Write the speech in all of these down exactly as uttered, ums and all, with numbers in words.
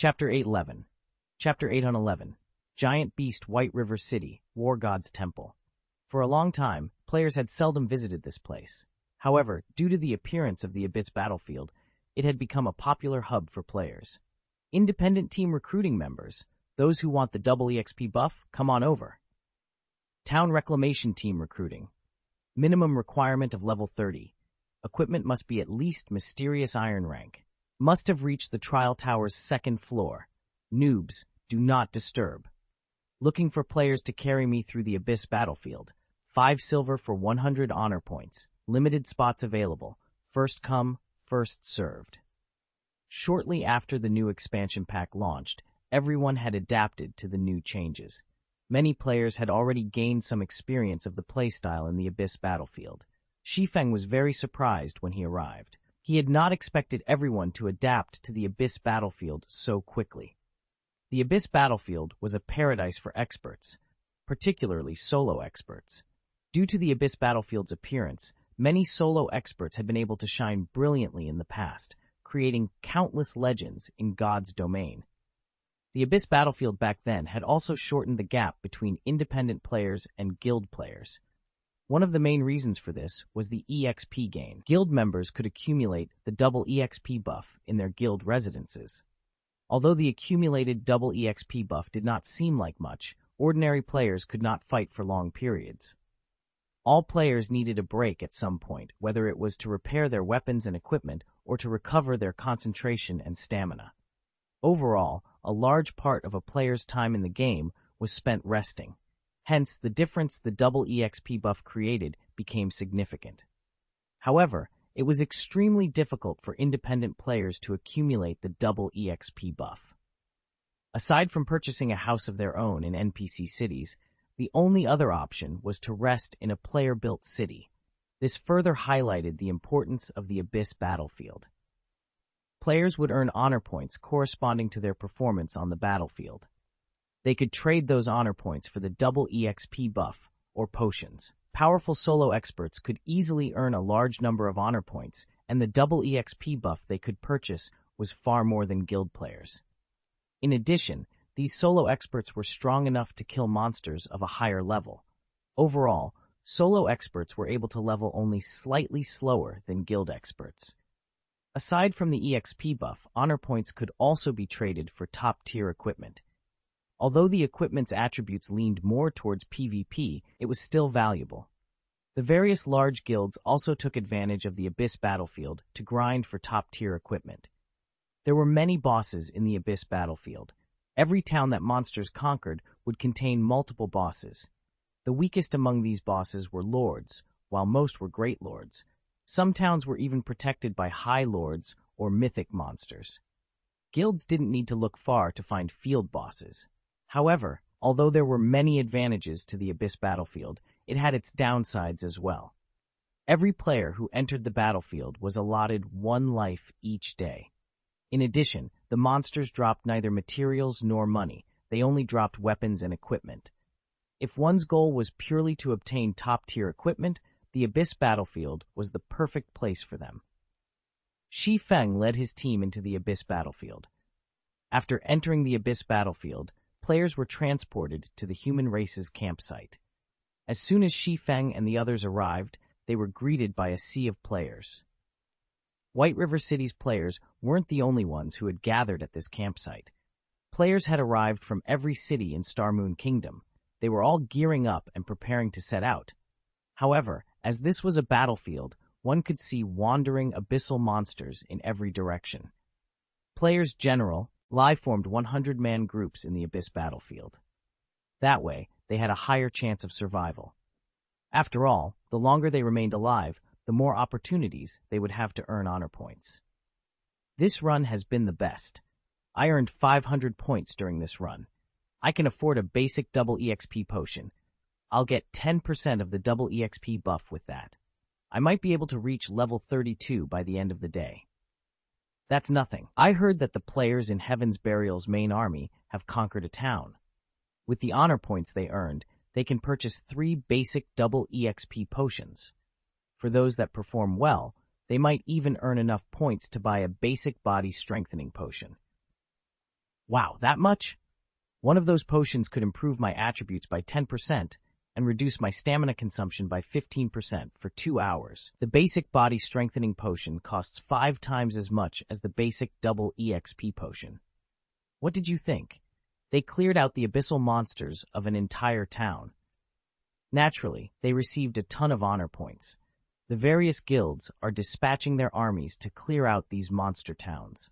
Chapter eight eleven. Chapter eight eleven. Giant Beast White River City, War God's Temple. For a long time, players had seldom visited this place. However, due to the appearance of the Abyss Battlefield, it had become a popular hub for players. Independent team recruiting members, those who want the double E X P buff, come on over. Town Reclamation Team Recruiting. Minimum requirement of level thirty. Equipment must be at least Mysterious Iron rank. Must have reached the Trial Tower's second floor. Noobs, do not disturb. Looking for players to carry me through the Abyss Battlefield. Five silver for one hundred honor points. Limited spots available. First come, first served. Shortly after the new expansion pack launched, everyone had adapted to the new changes. Many players had already gained some experience of the playstyle in the Abyss Battlefield. Shi Feng was very surprised when he arrived. He had not expected everyone to adapt to the Abyss Battlefield so quickly. The Abyss Battlefield was a paradise for experts, particularly solo experts. Due to the Abyss Battlefield's appearance, many solo experts had been able to shine brilliantly in the past, creating countless legends in God's Domain. The Abyss Battlefield back then had also shortened the gap between independent players and guild players. One of the main reasons for this was the E X P gain. Guild members could accumulate the double E X P buff in their guild residences. Although the accumulated double E X P buff did not seem like much, ordinary players could not fight for long periods. All players needed a break at some point, whether it was to repair their weapons and equipment or to recover their concentration and stamina. Overall, a large part of a player's time in the game was spent resting. Hence, the difference the double E X P buff created became significant. However, it was extremely difficult for independent players to accumulate the double E X P buff. Aside from purchasing a house of their own in N P C cities, the only other option was to rest in a player-built city. This further highlighted the importance of the Abyss Battlefield. Players would earn honor points corresponding to their performance on the battlefield. They could trade those honor points for the double E X P buff, or potions. Powerful solo experts could easily earn a large number of honor points, and the double E X P buff they could purchase was far more than guild players. In addition, these solo experts were strong enough to kill monsters of a higher level. Overall, solo experts were able to level only slightly slower than guild experts. Aside from the E X P buff, honor points could also be traded for top-tier equipment. Although the equipment's attributes leaned more towards PvP, it was still valuable. The various large guilds also took advantage of the Abyss Battlefield to grind for top-tier equipment. There were many bosses in the Abyss Battlefield. Every town that monsters conquered would contain multiple bosses. The weakest among these bosses were lords, while most were great lords. Some towns were even protected by high lords or mythic monsters. Guilds didn't need to look far to find field bosses. However, although there were many advantages to the Abyss Battlefield, it had its downsides as well. Every player who entered the battlefield was allotted one life each day. In addition, the monsters dropped neither materials nor money. They only dropped weapons and equipment. If one's goal was purely to obtain top-tier equipment, the Abyss Battlefield was the perfect place for them. Shi Feng led his team into the Abyss Battlefield. After entering the Abyss Battlefield, players were transported to the human race's campsite. As soon as Shi Feng and the others arrived, they were greeted by a sea of players. White River City's players weren't the only ones who had gathered at this campsite. Players had arrived from every city in Star Moon Kingdom. They were all gearing up and preparing to set out. However, as this was a battlefield, one could see wandering abyssal monsters in every direction. Players general live formed one hundred man groups in the Abyss Battlefield. That way, they had a higher chance of survival. After all, the longer they remained alive, the more opportunities they would have to earn honor points. This run has been the best. I earned five hundred points during this run. I can afford a basic double E X P potion. I'll get ten percent of the double E X P buff with that. I might be able to reach level thirty-two by the end of the day. That's nothing. I heard that the players in Heaven's Burial's main army have conquered a town. With the honor points they earned, they can purchase three basic double E X P potions. For those that perform well, they might even earn enough points to buy a basic body strengthening potion. Wow, that much? One of those potions could improve my attributes by ten percent and reduce my stamina consumption by fifteen percent for two hours. The basic body strengthening potion costs five times as much as the basic double E X P potion. What did you think? They cleared out the abyssal monsters of an entire town. Naturally, they received a ton of honor points. The various guilds are dispatching their armies to clear out these monster towns.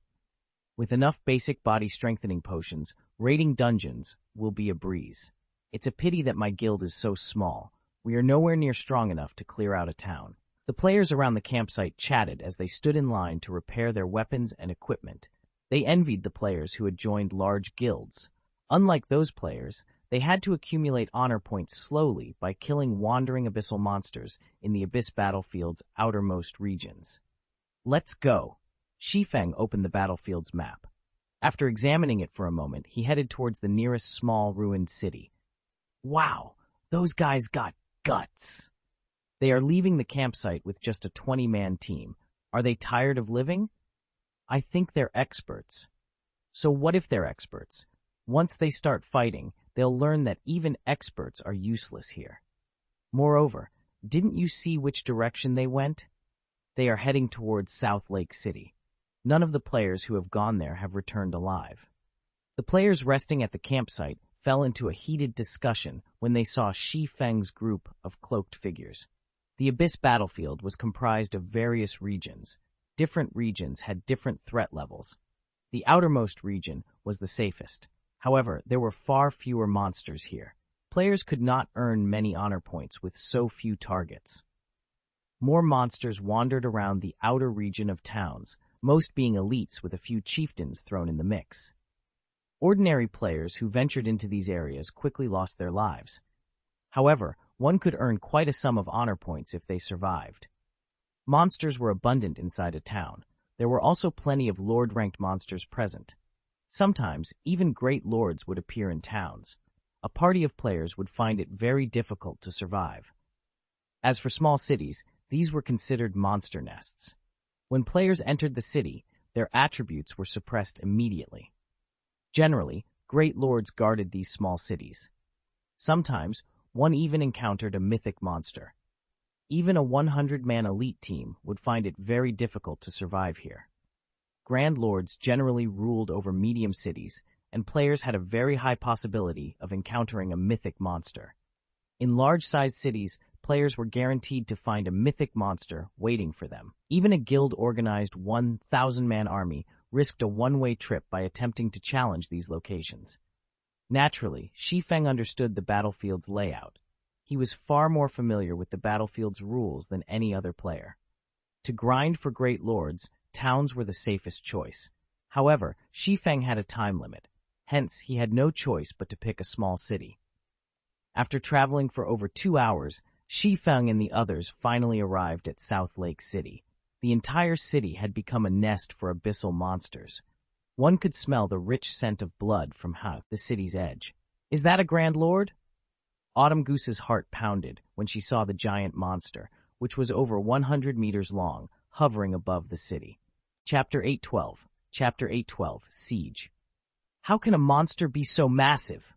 With enough basic body strengthening potions, raiding dungeons will be a breeze. It's a pity that my guild is so small. We are nowhere near strong enough to clear out a town. The players around the campsite chatted as they stood in line to repair their weapons and equipment. They envied the players who had joined large guilds. Unlike those players, they had to accumulate honor points slowly by killing wandering abyssal monsters in the Abyss Battlefield's outermost regions. Let's go! Shi Feng opened the battlefield's map. After examining it for a moment, he headed towards the nearest small ruined city. Wow, those guys got guts. They are leaving the campsite with just a twenty-man team. Are they tired of living? I think they're experts. So what if they're experts? Once they start fighting, they'll learn that even experts are useless here. Moreover, didn't you see which direction they went? They are heading towards South Lake City. None of the players who have gone there have returned alive. The players resting at the campsite fell into a heated discussion when they saw Shi Feng's group of cloaked figures. The Abyss Battlefield was comprised of various regions. Different regions had different threat levels. The outermost region was the safest. However, there were far fewer monsters here. Players could not earn many honor points with so few targets. More monsters wandered around the outer region of towns, most being elites with a few chieftains thrown in the mix. Ordinary players who ventured into these areas quickly lost their lives. However, one could earn quite a sum of honor points if they survived. Monsters were abundant inside a town. There were also plenty of lord-ranked monsters present. Sometimes, even great lords would appear in towns. A party of players would find it very difficult to survive. As for small cities, these were considered monster nests. When players entered the city, their attributes were suppressed immediately. Generally, great lords guarded these small cities. Sometimes, one even encountered a mythic monster. Even a one hundred man elite team would find it very difficult to survive here. Grand lords generally ruled over medium cities, and players had a very high possibility of encountering a mythic monster. In large-sized cities, players were guaranteed to find a mythic monster waiting for them. Even a guild-organized one thousand man army risked a one-way trip by attempting to challenge these locations. Naturally, Shi Feng understood the battlefield's layout. He was far more familiar with the battlefield's rules than any other player. To grind for great lords, towns were the safest choice. However, Shi Feng had a time limit. Hence, he had no choice but to pick a small city. After traveling for over two hours, Shi Feng and the others finally arrived at South Lake City. The entire city had become a nest for abyssal monsters. One could smell the rich scent of blood from Ha, the city's edge. Is that a Grand Lord? Autumn Goose's heart pounded when she saw the giant monster, which was over one hundred meters long, hovering above the city. Chapter eight twelve. Chapter eight twelve. Siege. How can a monster be so massive?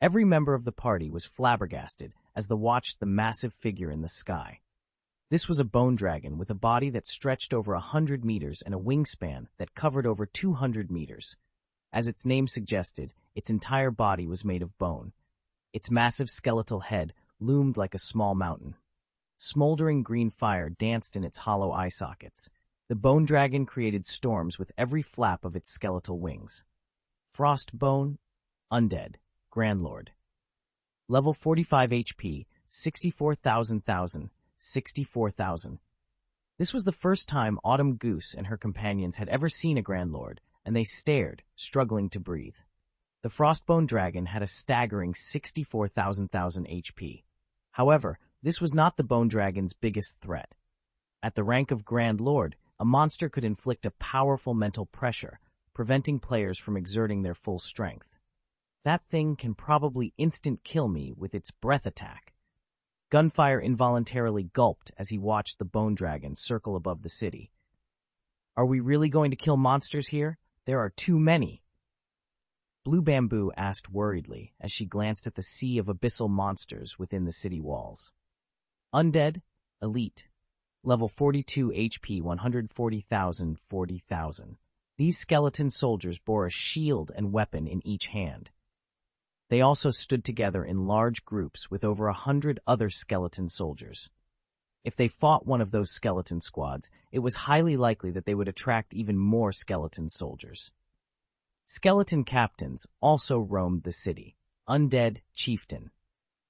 Every member of the party was flabbergasted as they watched the massive figure in the sky. This was a bone dragon with a body that stretched over one hundred meters and a wingspan that covered over two hundred meters. As its name suggested, its entire body was made of bone. Its massive skeletal head loomed like a small mountain. Smoldering green fire danced in its hollow eye sockets. The bone dragon created storms with every flap of its skeletal wings. Frostbone, undead. Grand Lord. Level forty-five H P, sixty-four thousand, sixty-four thousand. This was the first time Autumn Goose and her companions had ever seen a Grand Lord, and they stared, struggling to breathe. The Frostbone Dragon had a staggering sixty-four thousand H P. However, this was not the Bone Dragon's biggest threat. At the rank of Grand Lord, a monster could inflict a powerful mental pressure, preventing players from exerting their full strength. That thing can probably instant kill me with its breath attack. Gunfire involuntarily gulped as he watched the bone dragon circle above the city. Are we really going to kill monsters here? There are too many. Blue Bamboo asked worriedly as she glanced at the sea of abyssal monsters within the city walls. Undead, elite, level forty-two H P one hundred forty thousand, forty thousand. These skeleton soldiers bore a shield and weapon in each hand. They also stood together in large groups with over a hundred other skeleton soldiers. If they fought one of those skeleton squads, it was highly likely that they would attract even more skeleton soldiers. Skeleton captains also roamed the city. Undead Chieftain,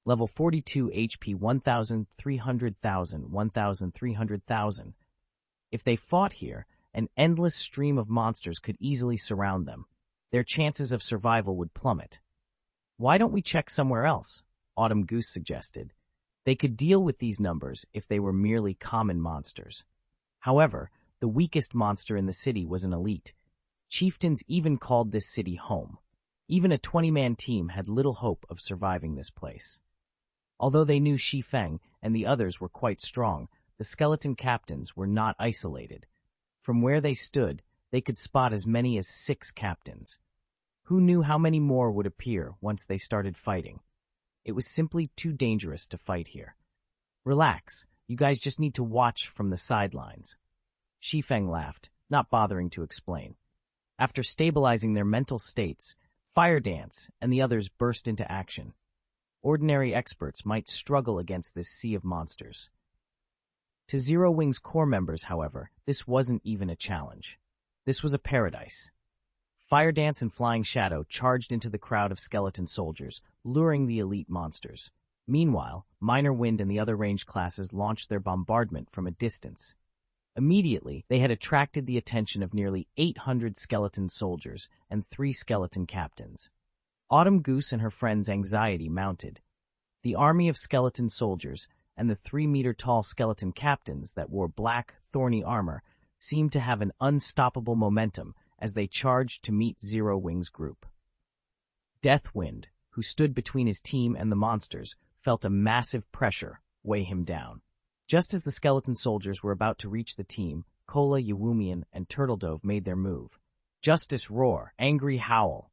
level forty-two H P one thousand three hundred thousand, one thousand three hundred thousand. If they fought here, an endless stream of monsters could easily surround them. Their chances of survival would plummet. Why don't we check somewhere else? Autumn Goose suggested. They could deal with these numbers if they were merely common monsters. However, the weakest monster in the city was an elite. Chieftains even called this city home. Even a twenty-man team had little hope of surviving this place. Although they knew Shi Feng and the others were quite strong, the skeleton captains were not isolated. From where they stood, they could spot as many as six captains. Who knew how many more would appear once they started fighting? It was simply too dangerous to fight here. Relax, you guys just need to watch from the sidelines. Shi Feng laughed, not bothering to explain. After stabilizing their mental states, Fire Dance and the others burst into action. Ordinary experts might struggle against this sea of monsters. To Zero Wing's core members, however, this wasn't even a challenge. This was a paradise. Fire Dance and Flying Shadow charged into the crowd of skeleton soldiers, luring the elite monsters. Meanwhile, Minor Wind and the other range classes launched their bombardment from a distance. Immediately, they had attracted the attention of nearly eight hundred skeleton soldiers and three skeleton captains. Autumn Goose and her friends' anxiety mounted. The army of skeleton soldiers and the three-meter-tall skeleton captains that wore black, thorny armor seemed to have an unstoppable momentum as they charged to meet Zero Wing's group. Deathwind, who stood between his team and the monsters, felt a massive pressure weigh him down. Just as the skeleton soldiers were about to reach the team, Cola, Ye Wumian, and Turtledove made their move. Justice roar, angry howl.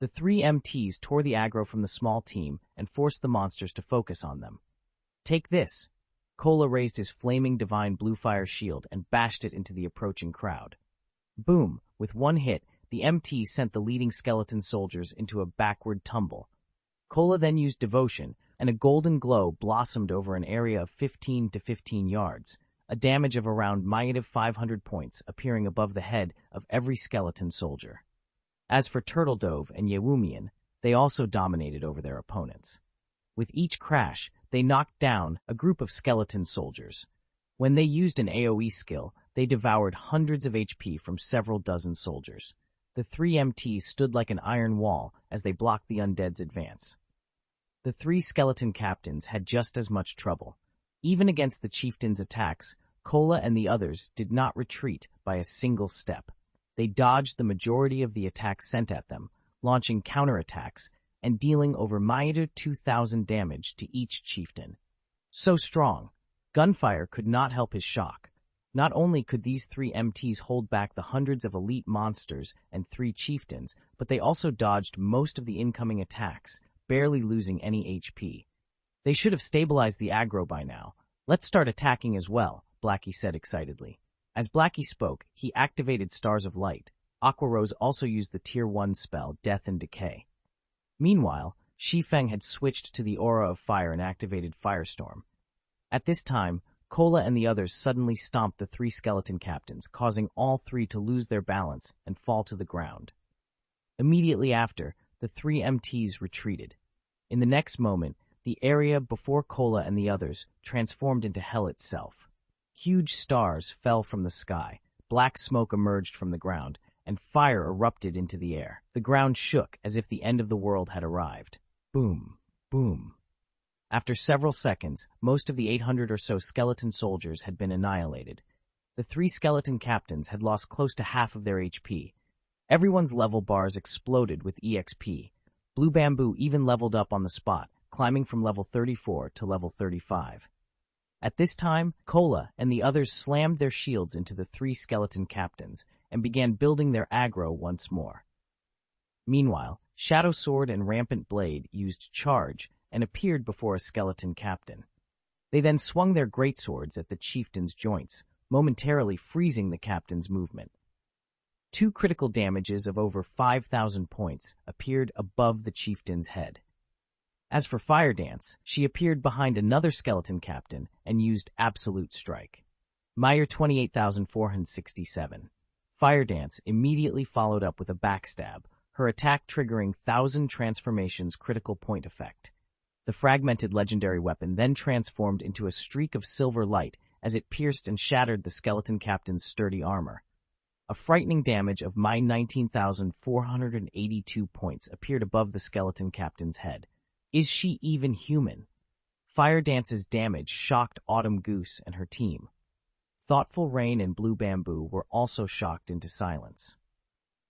The three M Ts tore the aggro from the small team and forced the monsters to focus on them. Take this. Cola raised his flaming divine blue fire shield and bashed it into the approaching crowd. Boom! With one hit, the M T sent the leading skeleton soldiers into a backward tumble. Cola then used devotion, and a golden glow blossomed over an area of fifteen to fifteen yards, a damage of around minus five hundred points appearing above the head of every skeleton soldier. As for Turtledove and Ye Wumian, they also dominated over their opponents. With each crash, they knocked down a group of skeleton soldiers. When they used an AoE skill, they devoured hundreds of H P from several dozen soldiers. The three M Ts stood like an iron wall as they blocked the undead's advance. The three skeleton captains had just as much trouble. Even against the chieftain's attacks, Cola and the others did not retreat by a single step. They dodged the majority of the attacks sent at them, launching counterattacks and dealing over minus two thousand damage to each chieftain. So strong, gunfire could not help his shock. Not only could these three M Ts hold back the hundreds of elite monsters and three chieftains, but they also dodged most of the incoming attacks, barely losing any H P. They should have stabilized the aggro by now. Let's start attacking as well, Blackie said excitedly. As Blackie spoke, he activated Stars of Light. Aqua Rose also used the tier one spell, Death and Decay. Meanwhile, Shi Feng had switched to the Aura of Fire and activated Firestorm. At this time, Cola and the others suddenly stomped the three skeleton captains, causing all three to lose their balance and fall to the ground. Immediately after, the three M Ts retreated. In the next moment, the area before Cola and the others transformed into hell itself. Huge stars fell from the sky, black smoke emerged from the ground, and fire erupted into the air. The ground shook as if the end of the world had arrived. Boom, boom. After several seconds, most of the eight hundred or so skeleton soldiers had been annihilated. The three skeleton captains had lost close to half of their H P. Everyone's level bars exploded with E X P. Blue Bamboo even leveled up on the spot, climbing from level thirty-four to level thirty-five. At this time, Cola and the others slammed their shields into the three skeleton captains and began building their aggro once more. Meanwhile, Shadow Sword and Rampant Blade used Charge and appeared before a skeleton captain. They then swung their greatswords at the chieftain's joints, momentarily freezing the captain's movement. Two critical damages of over five thousand points appeared above the chieftain's head. As for Fire Dance, she appeared behind another skeleton captain and used Absolute Strike. Meyer twenty-eight thousand four hundred sixty-seven. Fire Dance immediately followed up with a backstab, her attack triggering Thousand Transformations' critical point effect. The fragmented legendary weapon then transformed into a streak of silver light as it pierced and shattered the skeleton captain's sturdy armor. A frightening damage of my nineteen thousand four hundred eighty-two points appeared above the skeleton captain's head. Is she even human? Fire Dance's damage shocked Autumn Goose and her team. Thoughtful Rain and Blue Bamboo were also shocked into silence.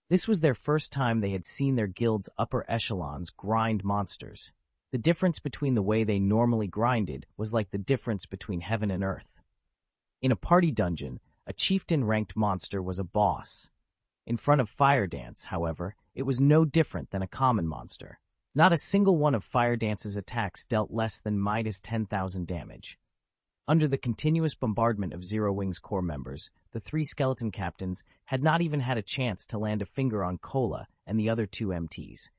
This was their first time they had seen their guild's upper echelons grind monsters. The difference between the way they normally grinded was like the difference between heaven and earth. In a party dungeon, a chieftain-ranked monster was a boss. In front of Fire Dance, however, it was no different than a common monster. Not a single one of Fire Dance's attacks dealt less than minus ten thousand damage. Under the continuous bombardment of Zero Wing's core members, the three skeleton captains had not even had a chance to land a finger on Cola and the other two M Ts.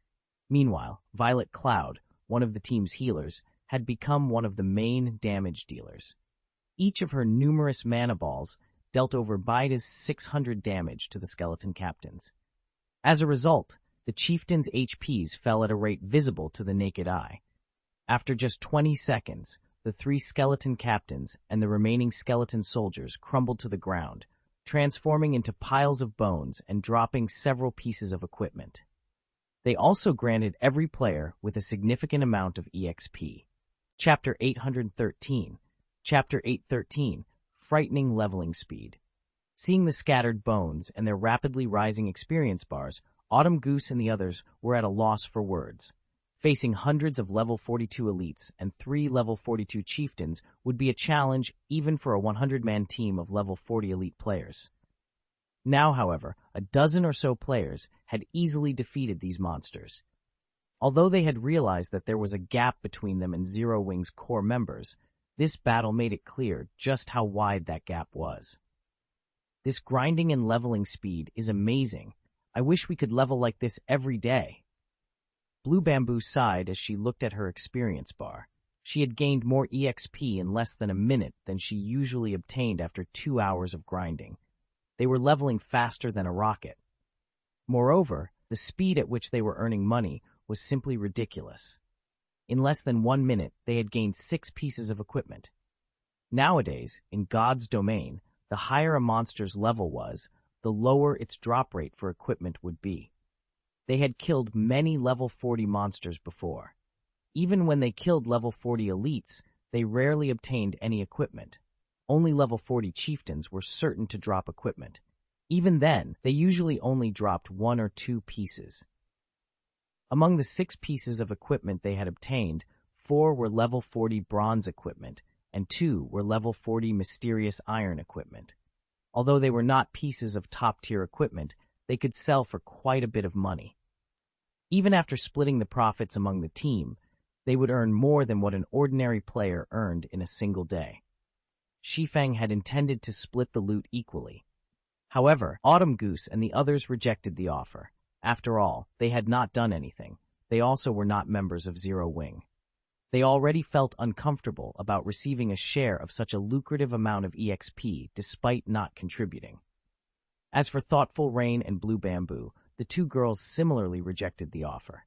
Meanwhile, Violet Cloud, one of the team's healers, had become one of the main damage dealers. Each of her numerous mana balls dealt over Baida's six hundred damage to the skeleton captains. As a result, the chieftain's H Ps fell at a rate visible to the naked eye. After just twenty seconds, the three skeleton captains and the remaining skeleton soldiers crumbled to the ground, transforming into piles of bones and dropping several pieces of equipment. They also granted every player with a significant amount of E X P. Chapter eight hundred thirteen. Chapter eight thirteen, Frightening Leveling Speed. Seeing the scattered bones and their rapidly rising experience bars, Autumn Goose and the others were at a loss for words. Facing hundreds of level forty-two elites and three level forty-two chieftains would be a challenge even for a one hundred man team of level forty elite players. Now, however, a dozen or so players had easily defeated these monsters. Although they had realized that there was a gap between them and Zero Wing's core members, this battle made it clear just how wide that gap was. This grinding and leveling speed is amazing. I wish we could level like this every day. Blue Bamboo sighed as she looked at her experience bar. She had gained more E X P in less than a minute than she usually obtained after two hours of grinding. They were leveling faster than a rocket. Moreover, the speed at which they were earning money was simply ridiculous. In less than one minute, they had gained six pieces of equipment. Nowadays, in God's Domain, the higher a monster's level was, the lower its drop rate for equipment would be. They had killed many level forty monsters before. Even when they killed level forty elites, they rarely obtained any equipment. Only level forty chieftains were certain to drop equipment. Even then, they usually only dropped one or two pieces. Among the six pieces of equipment they had obtained, four were level forty bronze equipment, and two were level forty mysterious iron equipment. Although they were not pieces of top-tier equipment, they could sell for quite a bit of money. Even after splitting the profits among the team, they would earn more than what an ordinary player earned in a single day. Shi Feng had intended to split the loot equally. However, Autumn Goose and the others rejected the offer. After all, they had not done anything. They also were not members of Zero Wing. They already felt uncomfortable about receiving a share of such a lucrative amount of E X P despite not contributing. As for Thoughtful Rain and Blue Bamboo, the two girls similarly rejected the offer.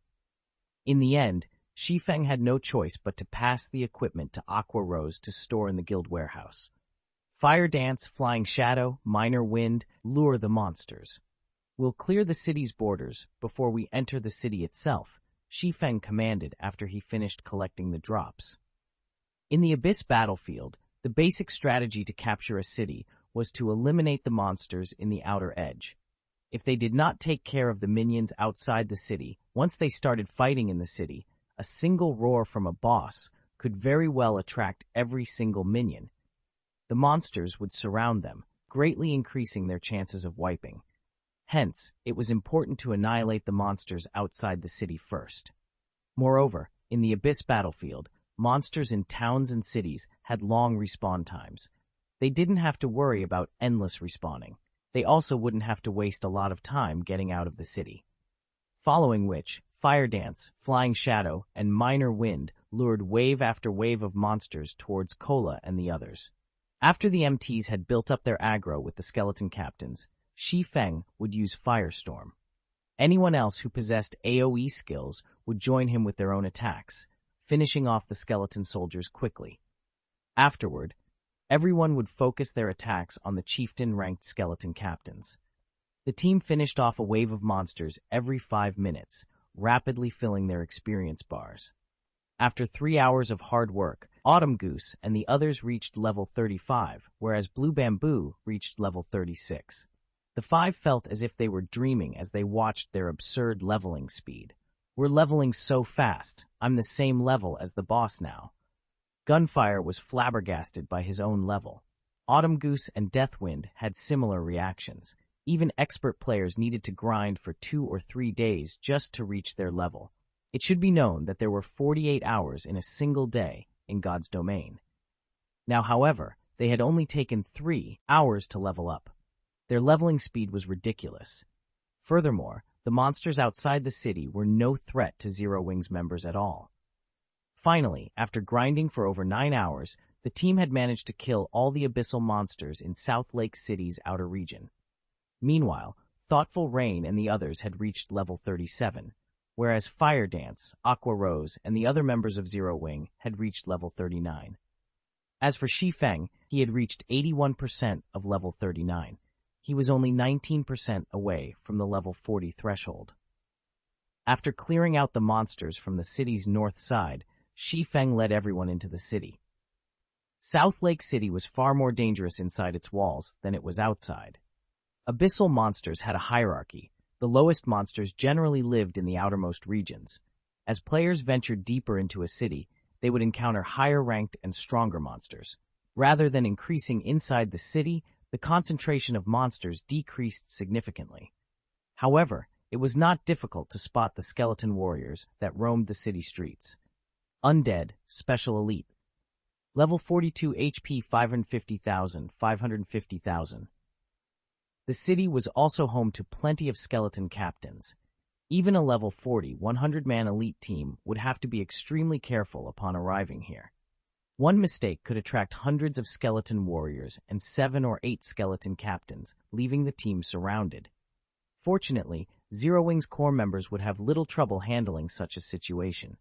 In the end, Shi Feng had no choice but to pass the equipment to Aqua Rose to store in the guild warehouse. Fire Dance, Flying Shadow, Minor Wind lure the monsters. We'll clear the city's borders before we enter the city itself, Shi Feng commanded after he finished collecting the drops. In the Abyss Battlefield, the basic strategy to capture a city was to eliminate the monsters in the outer edge. If they did not take care of the minions outside the city, once they started fighting in the city, a single roar from a boss could very well attract every single minion. The monsters would surround them, greatly increasing their chances of wiping. Hence, it was important to annihilate the monsters outside the city first. Moreover, in the Abyss Battlefield, monsters in towns and cities had long respawn times. They didn't have to worry about endless respawning. They also wouldn't have to waste a lot of time getting out of the city. Following which, Fire Dance, Flying Shadow, and Minor Wind lured wave after wave of monsters towards Cola and the others. After the M Ts had built up their aggro with the skeleton captains, Shi Feng would use Firestorm. Anyone else who possessed AoE skills would join him with their own attacks, finishing off the skeleton soldiers quickly. Afterward, everyone would focus their attacks on the chieftain-ranked skeleton captains. The team finished off a wave of monsters every five minutes, rapidly filling their experience bars. After three hours of hard work, Autumn Goose and the others reached level thirty-five, whereas Blue Bamboo reached level thirty-six. The five felt as if they were dreaming as they watched their absurd leveling speed. We're leveling so fast, I'm the same level as the boss now. Gunfire was flabbergasted by his own level. Autumn Goose and Deathwind had similar reactions. Even expert players needed to grind for two or three days just to reach their level. It should be known that there were forty-eight hours in a single day in God's Domain. Now, however, they had only taken three hours to level up. Their leveling speed was ridiculous. Furthermore, the monsters outside the city were no threat to Zero Wing's members at all. Finally, after grinding for over nine hours, the team had managed to kill all the abyssal monsters in South Lake City's outer region. Meanwhile, Thoughtful Rain and the others had reached level thirty-seven, whereas Fire Dance, Aqua Rose, and the other members of Zero Wing had reached level thirty-nine. As for Shi Feng, he had reached eighty-one percent of level thirty-nine. He was only nineteen percent away from the level forty threshold. After clearing out the monsters from the city's north side, Shi Feng led everyone into the city. South Lake City was far more dangerous inside its walls than it was outside. Abyssal monsters had a hierarchy. The lowest monsters generally lived in the outermost regions. As players ventured deeper into a city, they would encounter higher-ranked and stronger monsters. Rather than increasing inside the city, the concentration of monsters decreased significantly. However, it was not difficult to spot the skeleton warriors that roamed the city streets. Undead, Special Elite. Level forty-two H P five hundred fifty thousand, five hundred fifty thousand. The city was also home to plenty of skeleton captains. Even a level forty, one hundred man elite team would have to be extremely careful upon arriving here. One mistake could attract hundreds of skeleton warriors and seven or eight skeleton captains, leaving the team surrounded. Fortunately, Zero Wing's core members would have little trouble handling such a situation.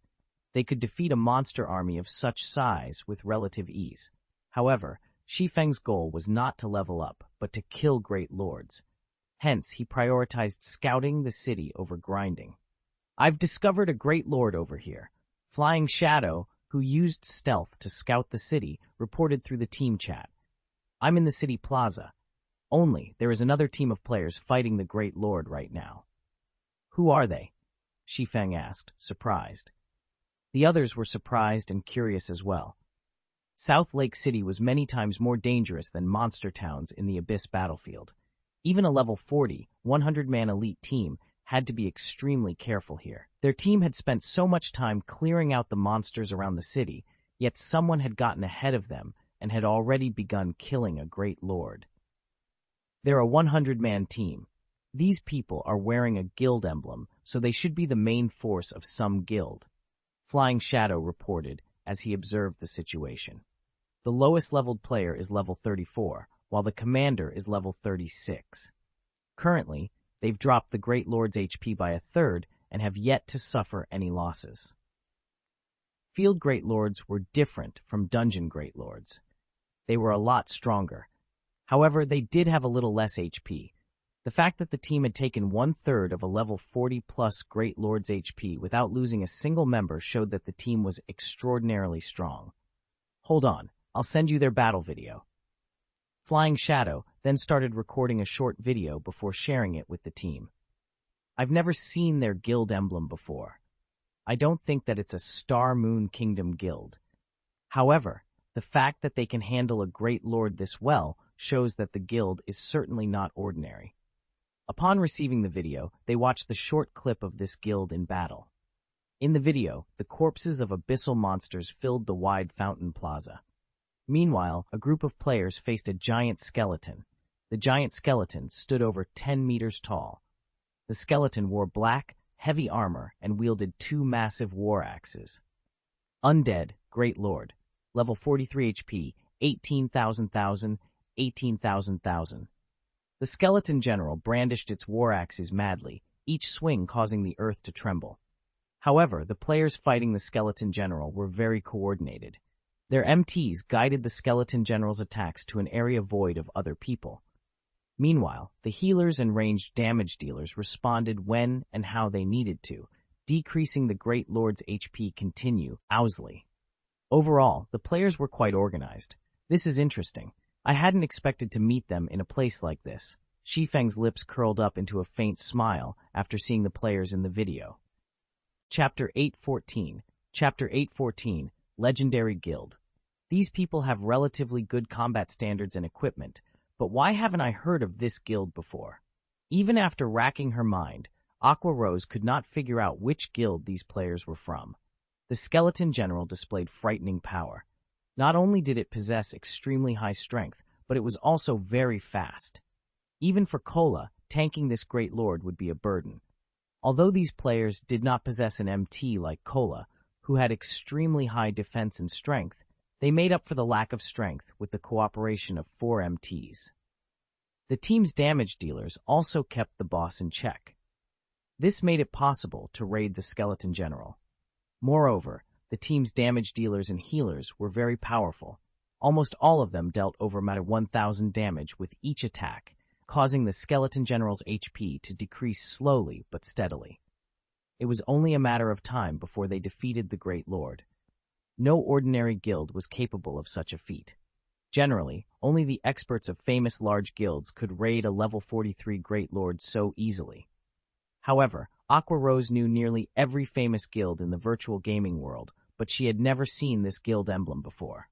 They could defeat a monster army of such size with relative ease. However, Shi Feng's goal was not to level up, but to kill great lords. Hence, he prioritized scouting the city over grinding. I've discovered a great lord over here. Flying Shadow, who used stealth to scout the city, reported through the team chat. I'm in the city plaza. Only, there is another team of players fighting the Great Lord right now. Who are they? Shi Feng asked, surprised. The others were surprised and curious as well. South Lake City was many times more dangerous than monster towns in the Abyss Battlefield. Even a level forty, one hundred man elite team had to be extremely careful here. Their team had spent so much time clearing out the monsters around the city, yet someone had gotten ahead of them and had already begun killing a great lord. They're a one hundred man team. These people are wearing a guild emblem, so they should be the main force of some guild, Flying Shadow reported as he observed the situation. The lowest-leveled player is level thirty-four, while the commander is level thirty-six. Currently, they've dropped the Great Lord's H P by a third and have yet to suffer any losses. Field Great Lords were different from Dungeon Great Lords. They were a lot stronger. However, they did have a little less H P. The fact that the team had taken one-third of a level forty-plus Great Lord's H P without losing a single member showed that the team was extraordinarily strong. Hold on, I'll send you their battle video. Flying Shadow then started recording a short video before sharing it with the team. I've never seen their guild emblem before. I don't think that it's a Star Moon Kingdom guild. However, the fact that they can handle a Great Lord this well shows that the guild is certainly not ordinary. Upon receiving the video, they watched the short clip of this guild in battle. In the video, the corpses of abyssal monsters filled the wide fountain plaza. Meanwhile, a group of players faced a giant skeleton. The giant skeleton stood over ten meters tall. The skeleton wore black, heavy armor and wielded two massive war axes. Undead, Great Lord. Level forty-three H P, eighteen thousand thousand, eighteen thousand thousand. The skeleton general brandished its war axes madly, each swing causing the earth to tremble. However, the players fighting the skeleton general were very coordinated. Their M Ts guided the skeleton general's attacks to an area void of other people. Meanwhile, the healers and ranged damage dealers responded when and how they needed to, decreasing the Great Lord's H P continue, owsly. Overall, the players were quite organized. This is interesting. I hadn't expected to meet them in a place like this. Shi Feng's lips curled up into a faint smile after seeing the players in the video. Chapter eight fourteen. Chapter eight fourteen, Legendary Guild. These people have relatively good combat standards and equipment, but why haven't I heard of this guild before? Even after racking her mind, Aqua Rose could not figure out which guild these players were from. The skeleton general displayed frightening power. Not only did it possess extremely high strength, but it was also very fast. Even for Cola, tanking this Great Lord would be a burden. Although these players did not possess an M T like Cola, who had extremely high defense and strength, they made up for the lack of strength with the cooperation of four M Ts. The team's damage dealers also kept the boss in check. This made it possible to raid the skeleton general. Moreover, the team's damage dealers and healers were very powerful. Almost all of them dealt over matter one thousand damage with each attack, causing the skeleton general's H P to decrease slowly but steadily. It was only a matter of time before they defeated the Great Lord. No ordinary guild was capable of such a feat. Generally, only the experts of famous large guilds could raid a level forty-three Great Lord so easily. However, Aqua Rose knew nearly every famous guild in the virtual gaming world, but she had never seen this guild emblem before.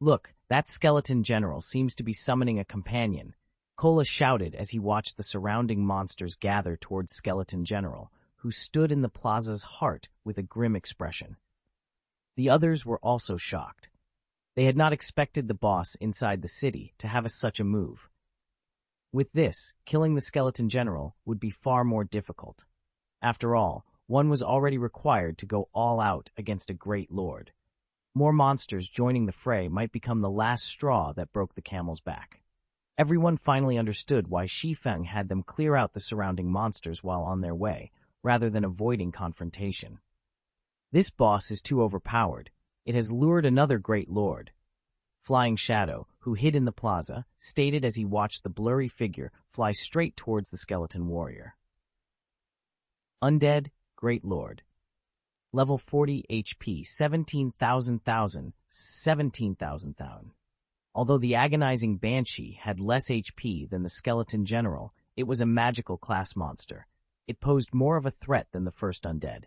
Look, that skeleton general seems to be summoning a companion, Cola shouted as he watched the surrounding monsters gather towards Skeleton General, who stood in the plaza's heart with a grim expression. The others were also shocked. They had not expected the boss inside the city to have a, such a move. With this, killing the skeleton general would be far more difficult. After all, one was already required to go all out against a great lord. More monsters joining the fray might become the last straw that broke the camel's back. Everyone finally understood why Shi Feng had them clear out the surrounding monsters while on their way, rather than avoiding confrontation. This boss is too overpowered. It has lured another great lord. Flying Shadow, who hid in the plaza, stated as he watched the blurry figure fly straight towards the skeleton warrior. Undead, Great Lord. Level forty H P, seventeen thousand thousand, seventeen thousand thousand. Although the agonizing banshee had less H P than the skeleton general, it was a magical class monster. It posed more of a threat than the first undead.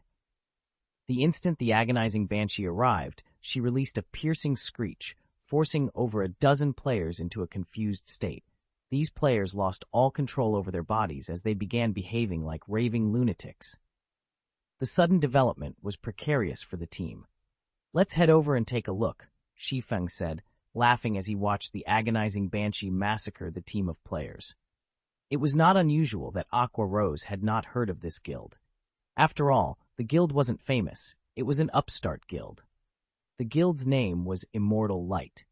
The instant the agonizing banshee arrived, she released a piercing screech, forcing over a dozen players into a confused state. These players lost all control over their bodies as they began behaving like raving lunatics. The sudden development was precarious for the team. "Let's head over and take a look," Shi Feng said, laughing as he watched the agonizing banshee massacre the team of players. It was not unusual that Aqua Rose had not heard of this guild. After all, the guild wasn't famous, it was an upstart guild. The guild's name was Immortal Light.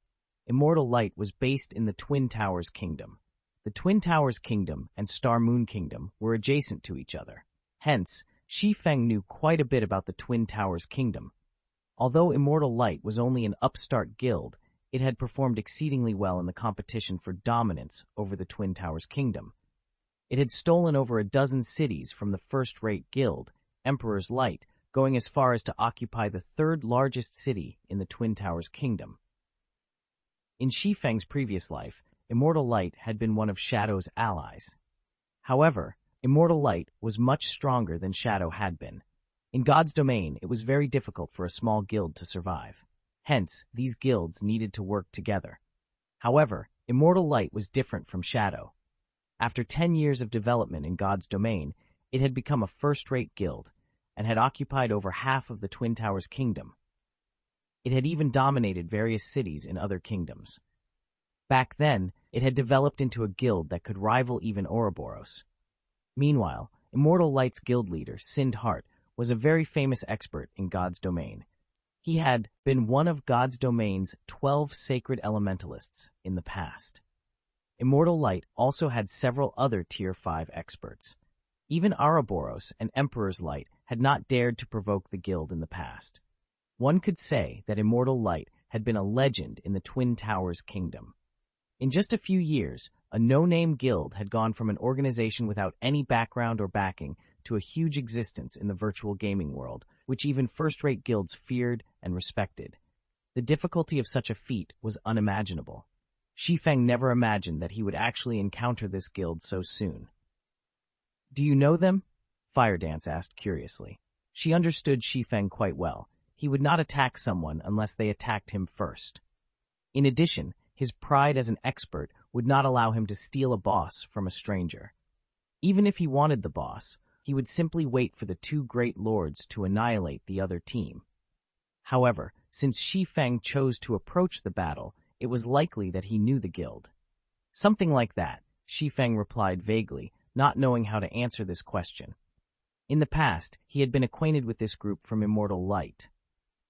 Immortal Light was based in the Twin Towers Kingdom. The Twin Towers Kingdom and Star Moon Kingdom were adjacent to each other. Hence, Shi Feng knew quite a bit about the Twin Towers Kingdom. Although Immortal Light was only an upstart guild, it had performed exceedingly well in the competition for dominance over the Twin Towers Kingdom. It had stolen over a dozen cities from the first-rate guild, Emperor's Light, going as far as to occupy the third largest city in the Twin Towers Kingdom. In Shi Feng's previous life, Immortal Light had been one of Shadow's allies. However, Immortal Light was much stronger than Shadow had been. In God's Domain, it was very difficult for a small guild to survive. Hence, these guilds needed to work together. However, Immortal Light was different from Shadow. After ten years of development in God's Domain, it had become a first-rate guild and had occupied over half of the Twin Towers Kingdom. It had even dominated various cities in other kingdoms. Back then, it had developed into a guild that could rival even Ouroboros. Meanwhile, Immortal Light's guild leader, Sind Hart, was a very famous expert in God's Domain. He had been one of God's Domain's twelve sacred elementalists in the past. Immortal Light also had several other Tier five experts. Even Ouroboros and Emperor's Light had not dared to provoke the guild in the past. One could say that Immortal Light had been a legend in the Twin Towers Kingdom. In just a few years, a no-name guild had gone from an organization without any background or backing to a huge existence in the virtual gaming world, which even first-rate guilds feared and respected. The difficulty of such a feat was unimaginable. Shi Feng never imagined that he would actually encounter this guild so soon. "Do you know them?" Fire Dance asked curiously. She understood Shi Feng quite well. He would not attack someone unless they attacked him first. In addition, his pride as an expert would not allow him to steal a boss from a stranger. Even if he wanted the boss, he would simply wait for the two great lords to annihilate the other team. However, since Shi Feng chose to approach the battle, it was likely that he knew the guild. "Something like that," Shi Feng replied vaguely, not knowing how to answer this question. In the past, he had been acquainted with this group from Immortal Light.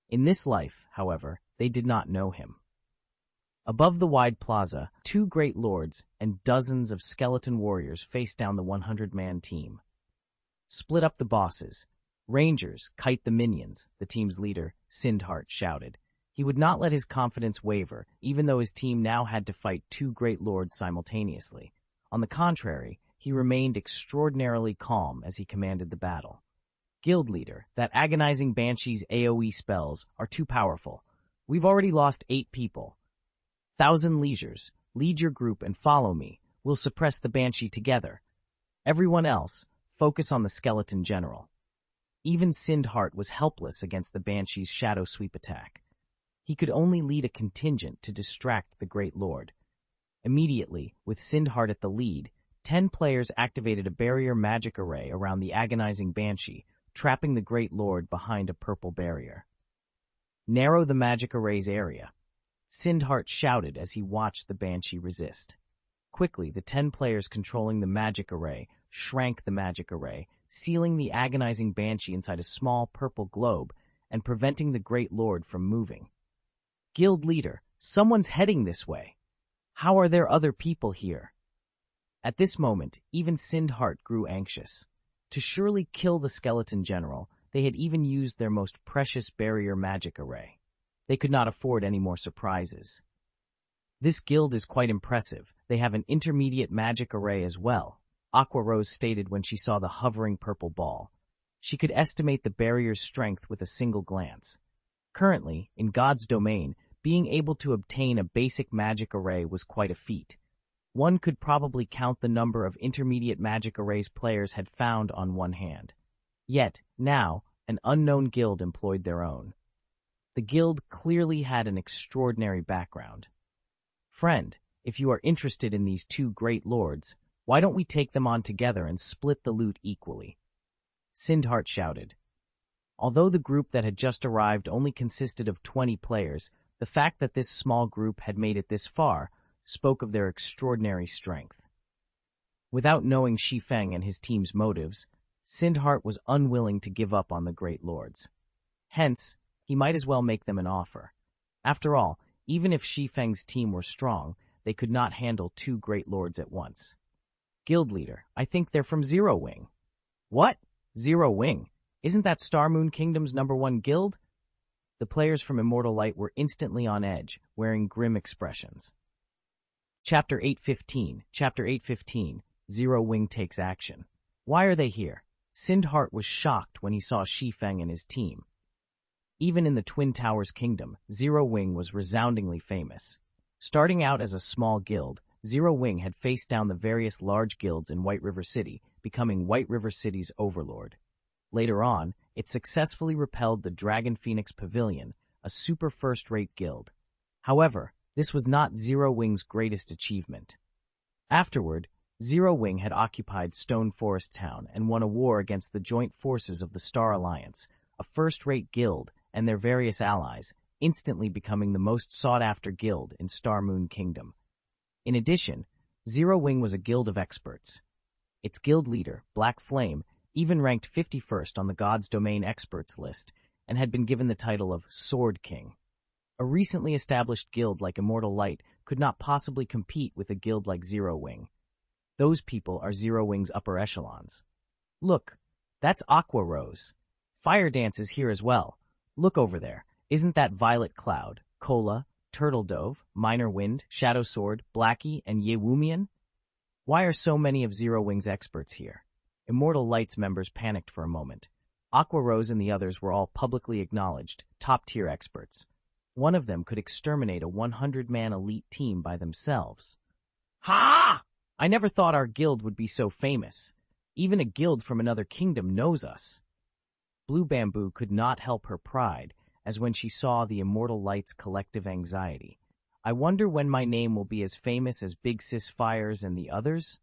In this life, however, they did not know him. Above the wide plaza, two great lords and dozens of skeleton warriors faced down the hundred-man team. "Split up the bosses. Rangers, kite the minions," the team's leader, Sind Hart, shouted. He would not let his confidence waver, even though his team now had to fight two great lords simultaneously. On the contrary, he remained extraordinarily calm as he commanded the battle. "Guild leader, that agonizing banshee's A O E spells are too powerful. We've already lost eight people. Thousand leisures, lead your group and follow me. We'll suppress the banshee together. Everyone else, focus on the skeleton general." Even Sind Hart was helpless against the banshee's shadow sweep attack. He could only lead a contingent to distract the great lord. Immediately, with Sind Hart at the lead, ten players activated a barrier magic array around the agonizing banshee, trapping the great lord behind a purple barrier. "Narrow the magic array's area," Sind Hart shouted as he watched the banshee resist. Quickly, the ten players controlling the magic array shrank the magic array, sealing the agonizing banshee inside a small purple globe and preventing the great lord from moving. "Guild leader, someone's heading this way. How are there other people here?" At this moment, even Sind Hart grew anxious. To surely kill the skeleton general, they had even used their most precious barrier magic array. They could not afford any more surprises. "This guild is quite impressive. They have an intermediate magic array as well," Aqua Rose stated when she saw the hovering purple ball. She could estimate the barrier's strength with a single glance. Currently, in God's Domain, being able to obtain a basic magic array was quite a feat. One could probably count the number of intermediate magic arrays players had found on one hand. Yet, now, an unknown guild employed their own. The guild clearly had an extraordinary background. "Friend, if you are interested in these two great lords, why don't we take them on together and split the loot equally?" Sind Hart shouted. Although the group that had just arrived only consisted of twenty players, the fact that this small group had made it this far spoke of their extraordinary strength. Without knowing Shi Feng and his team's motives, Sind Hart was unwilling to give up on the great lords. Hence, he might as well make them an offer. After all, even if Shi Feng's team were strong, they could not handle two great lords at once. "Guild leader, I think they're from Zero Wing." "What? Zero Wing? Isn't that Star Moon Kingdom's number one guild?" The players from Immortal Light were instantly on edge, wearing grim expressions. Chapter eight fifteen, Chapter eight fifteen, Zero Wing takes action. Why are they here? Sind Hart was shocked when he saw Shi Feng and his team. Even in the Twin Towers Kingdom, Zero Wing was resoundingly famous. Starting out as a small guild, Zero Wing had faced down the various large guilds in White River City, becoming White River City's overlord. Later on, it successfully repelled the Dragon Phoenix Pavilion, a super first-rate guild. However, this was not Zero Wing's greatest achievement. Afterward, Zero Wing had occupied Stone Forest Town and won a war against the joint forces of the Star Alliance, a first-rate guild, and their various allies, instantly becoming the most sought-after guild in Star Moon Kingdom. In addition, Zero Wing was a guild of experts. Its guild leader, Black Flame, even ranked fifty-first on the God's Domain experts list and had been given the title of Sword King. A recently established guild like Immortal Light could not possibly compete with a guild like Zero Wing. Those people are Zero Wing's upper echelons. Look, that's Aqua Rose. Fire Dance is here as well. Look over there. Isn't that Violet Cloud, Cola, Turtledove, Minor Wind, Shadow Sword, Blackie, and Ye Wumian? Why are so many of Zero Wing's experts here? Immortal Light's members panicked for a moment. Aqua Rose and the others were all publicly acknowledged, top-tier experts. One of them could exterminate a one hundred man elite team by themselves. Ha! I never thought our guild would be so famous. Even a guild from another kingdom knows us. Blue Bamboo could not help her pride, as when she saw the Immortal Light's collective anxiety. I wonder when my name will be as famous as Big Sis Fires and the others?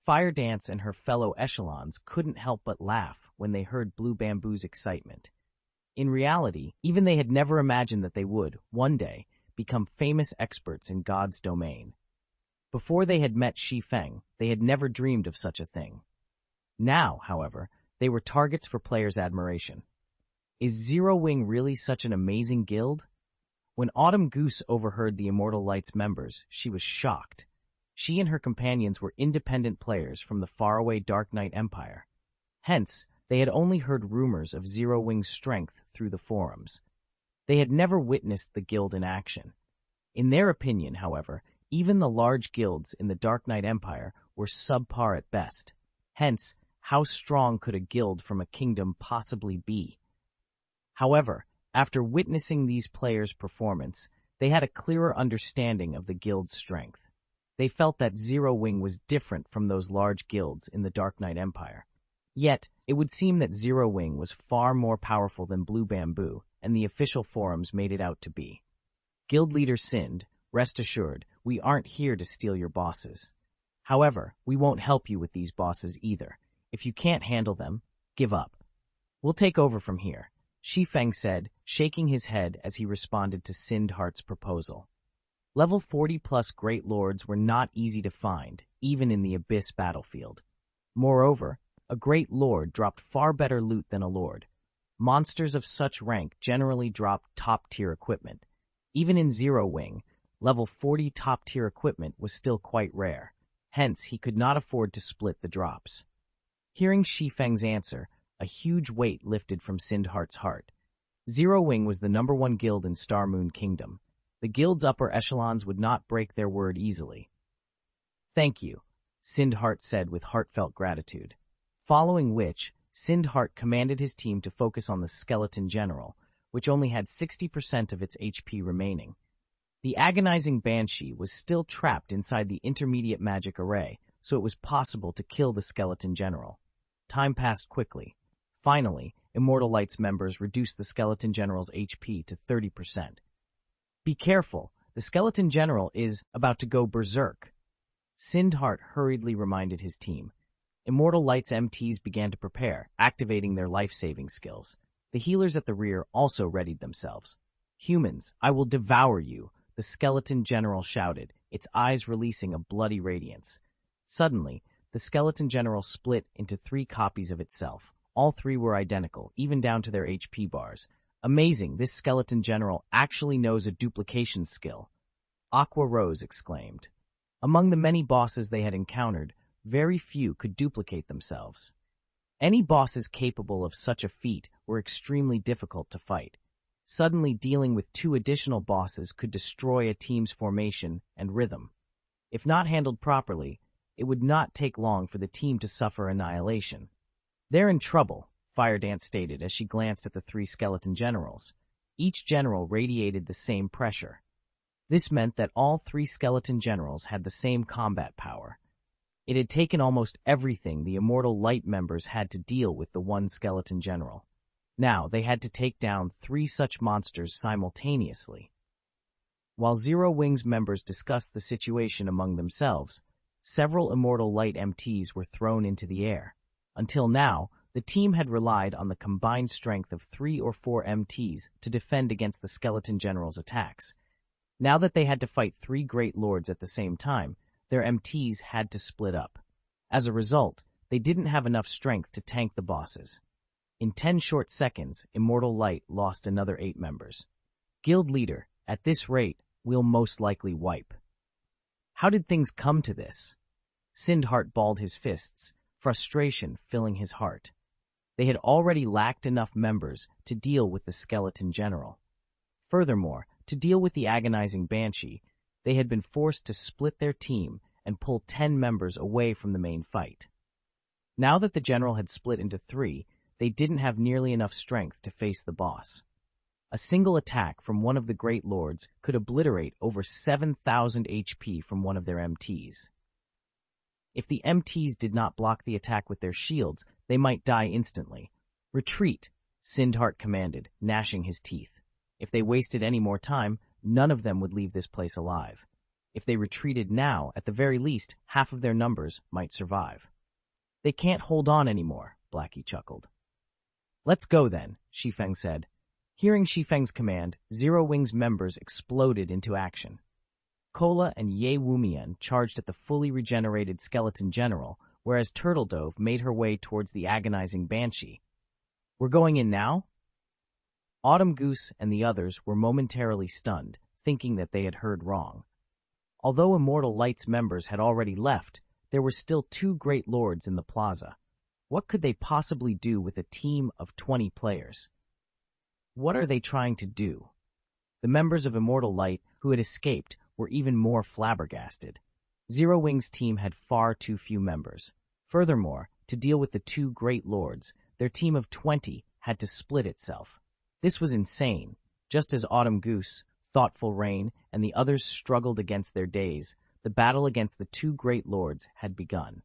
Fire Dance and her fellow echelons couldn't help but laugh when they heard Blue Bamboo's excitement. In reality, even they had never imagined that they would, one day, become famous experts in God's Domain. Before they had met Shi Feng, they had never dreamed of such a thing. Now, however, they were targets for players' admiration. Is Zero Wing really such an amazing guild? When Autumn Goose overheard the Immortal Light's members, she was shocked. She and her companions were independent players from the faraway Dark Knight Empire. Hence, they had only heard rumors of Zero Wing's strength through the forums. They had never witnessed the guild in action. In their opinion, however, even the large guilds in the Dark Knight Empire were subpar at best. Hence, how strong could a guild from a kingdom possibly be? However, after witnessing these players' performance, they had a clearer understanding of the guild's strength. They felt that Zero Wing was different from those large guilds in the Dark Knight Empire. Yet, it would seem that Zero Wing was far more powerful than Blue Bamboo, and the official forums made it out to be. Guild leader Sind, rest assured, we aren't here to steal your bosses. However, we won't help you with these bosses either. If you can't handle them, give up. We'll take over from here, Shi Feng said, shaking his head as he responded to Sind Hart's proposal. Level forty plus Great Lords were not easy to find, even in the Abyss Battlefield. Moreover, a Great Lord dropped far better loot than a Lord. Monsters of such rank generally drop top-tier equipment. Even in Zero Wing, level forty top-tier equipment was still quite rare. Hence, he could not afford to split the drops. Hearing Shi Feng's answer, a huge weight lifted from Sind Hart's heart. Zero Wing was the number one guild in Star Moon Kingdom. The guild's upper echelons would not break their word easily. Thank you, Sind Hart said with heartfelt gratitude. Following which, Sind Hart commanded his team to focus on the Skeleton General, which only had sixty percent of its H P remaining. The agonizing Banshee was still trapped inside the intermediate magic array, so it was possible to kill the Skeleton General. Time passed quickly. Finally, Immortal Light's members reduced the Skeleton General's H P to thirty percent. Be careful, the Skeleton General is about to go berserk, Sind Hart hurriedly reminded his team. Immortal Light's M Ts began to prepare, activating their life-saving skills. The healers at the rear also readied themselves. Humans, I will devour you, the Skeleton General shouted, its eyes releasing a bloody radiance. Suddenly, the Skeleton General split into three copies of itself. All three were identical, even down to their H P bars. Amazing, this Skeleton General actually knows a duplication skill, Aqua Rose exclaimed. Among the many bosses they had encountered, very few could duplicate themselves. Any bosses capable of such a feat were extremely difficult to fight. Suddenly dealing with two additional bosses could destroy a team's formation and rhythm. If not handled properly, it would not take long for the team to suffer annihilation. They're in trouble, Fire Dance stated as she glanced at the three Skeleton Generals. Each general radiated the same pressure. This meant that all three Skeleton Generals had the same combat power. It had taken almost everything the Immortal Light members had to deal with the one Skeleton General. Now they had to take down three such monsters simultaneously. While Zero Wing's members discussed the situation among themselves, several Immortal Light M Ts were thrown into the air. Until now, the team had relied on the combined strength of three or four M Ts to defend against the Skeleton General's attacks. Now that they had to fight three Great Lords at the same time, their M Ts had to split up. As a result, they didn't have enough strength to tank the bosses. In ten short seconds, Immortal Light lost another eight members. Guild leader, at this rate, we'll most likely wipe. How did things come to this? Sind Hart balled his fists, frustration filling his heart. They had already lacked enough members to deal with the Skeleton General. Furthermore, to deal with the agonizing Banshee, they had been forced to split their team and pull ten members away from the main fight. Now that the General had split into three, they didn't have nearly enough strength to face the boss. A single attack from one of the Great Lords could obliterate over seven thousand H P from one of their M Ts. If the M Ts did not block the attack with their shields, they might die instantly. Retreat, Sind Hart commanded, gnashing his teeth. If they wasted any more time, none of them would leave this place alive. If they retreated now, at the very least, half of their numbers might survive. They can't hold on anymore, Blackie chuckled. Let's go then, Shi Feng said. Hearing Shi Feng's command, Zero Wing's members exploded into action. Cola and Ye Wumian charged at the fully regenerated Skeleton General, whereas Turtledove made her way towards the agonizing Banshee. We're going in now? Autumn Goose and the others were momentarily stunned, thinking that they had heard wrong. Although Immortal Light's members had already left, there were still two Great Lords in the plaza. What could they possibly do with a team of twenty players? What are they trying to do? The members of Immortal Light, who had escaped, were even more flabbergasted. Zero Wing's team had far too few members. Furthermore, to deal with the two Great Lords, their team of twenty had to split itself. This was insane. Just as Autumn Goose, Thoughtful Rain, and the others struggled against their days, the battle against the two Great Lords had begun.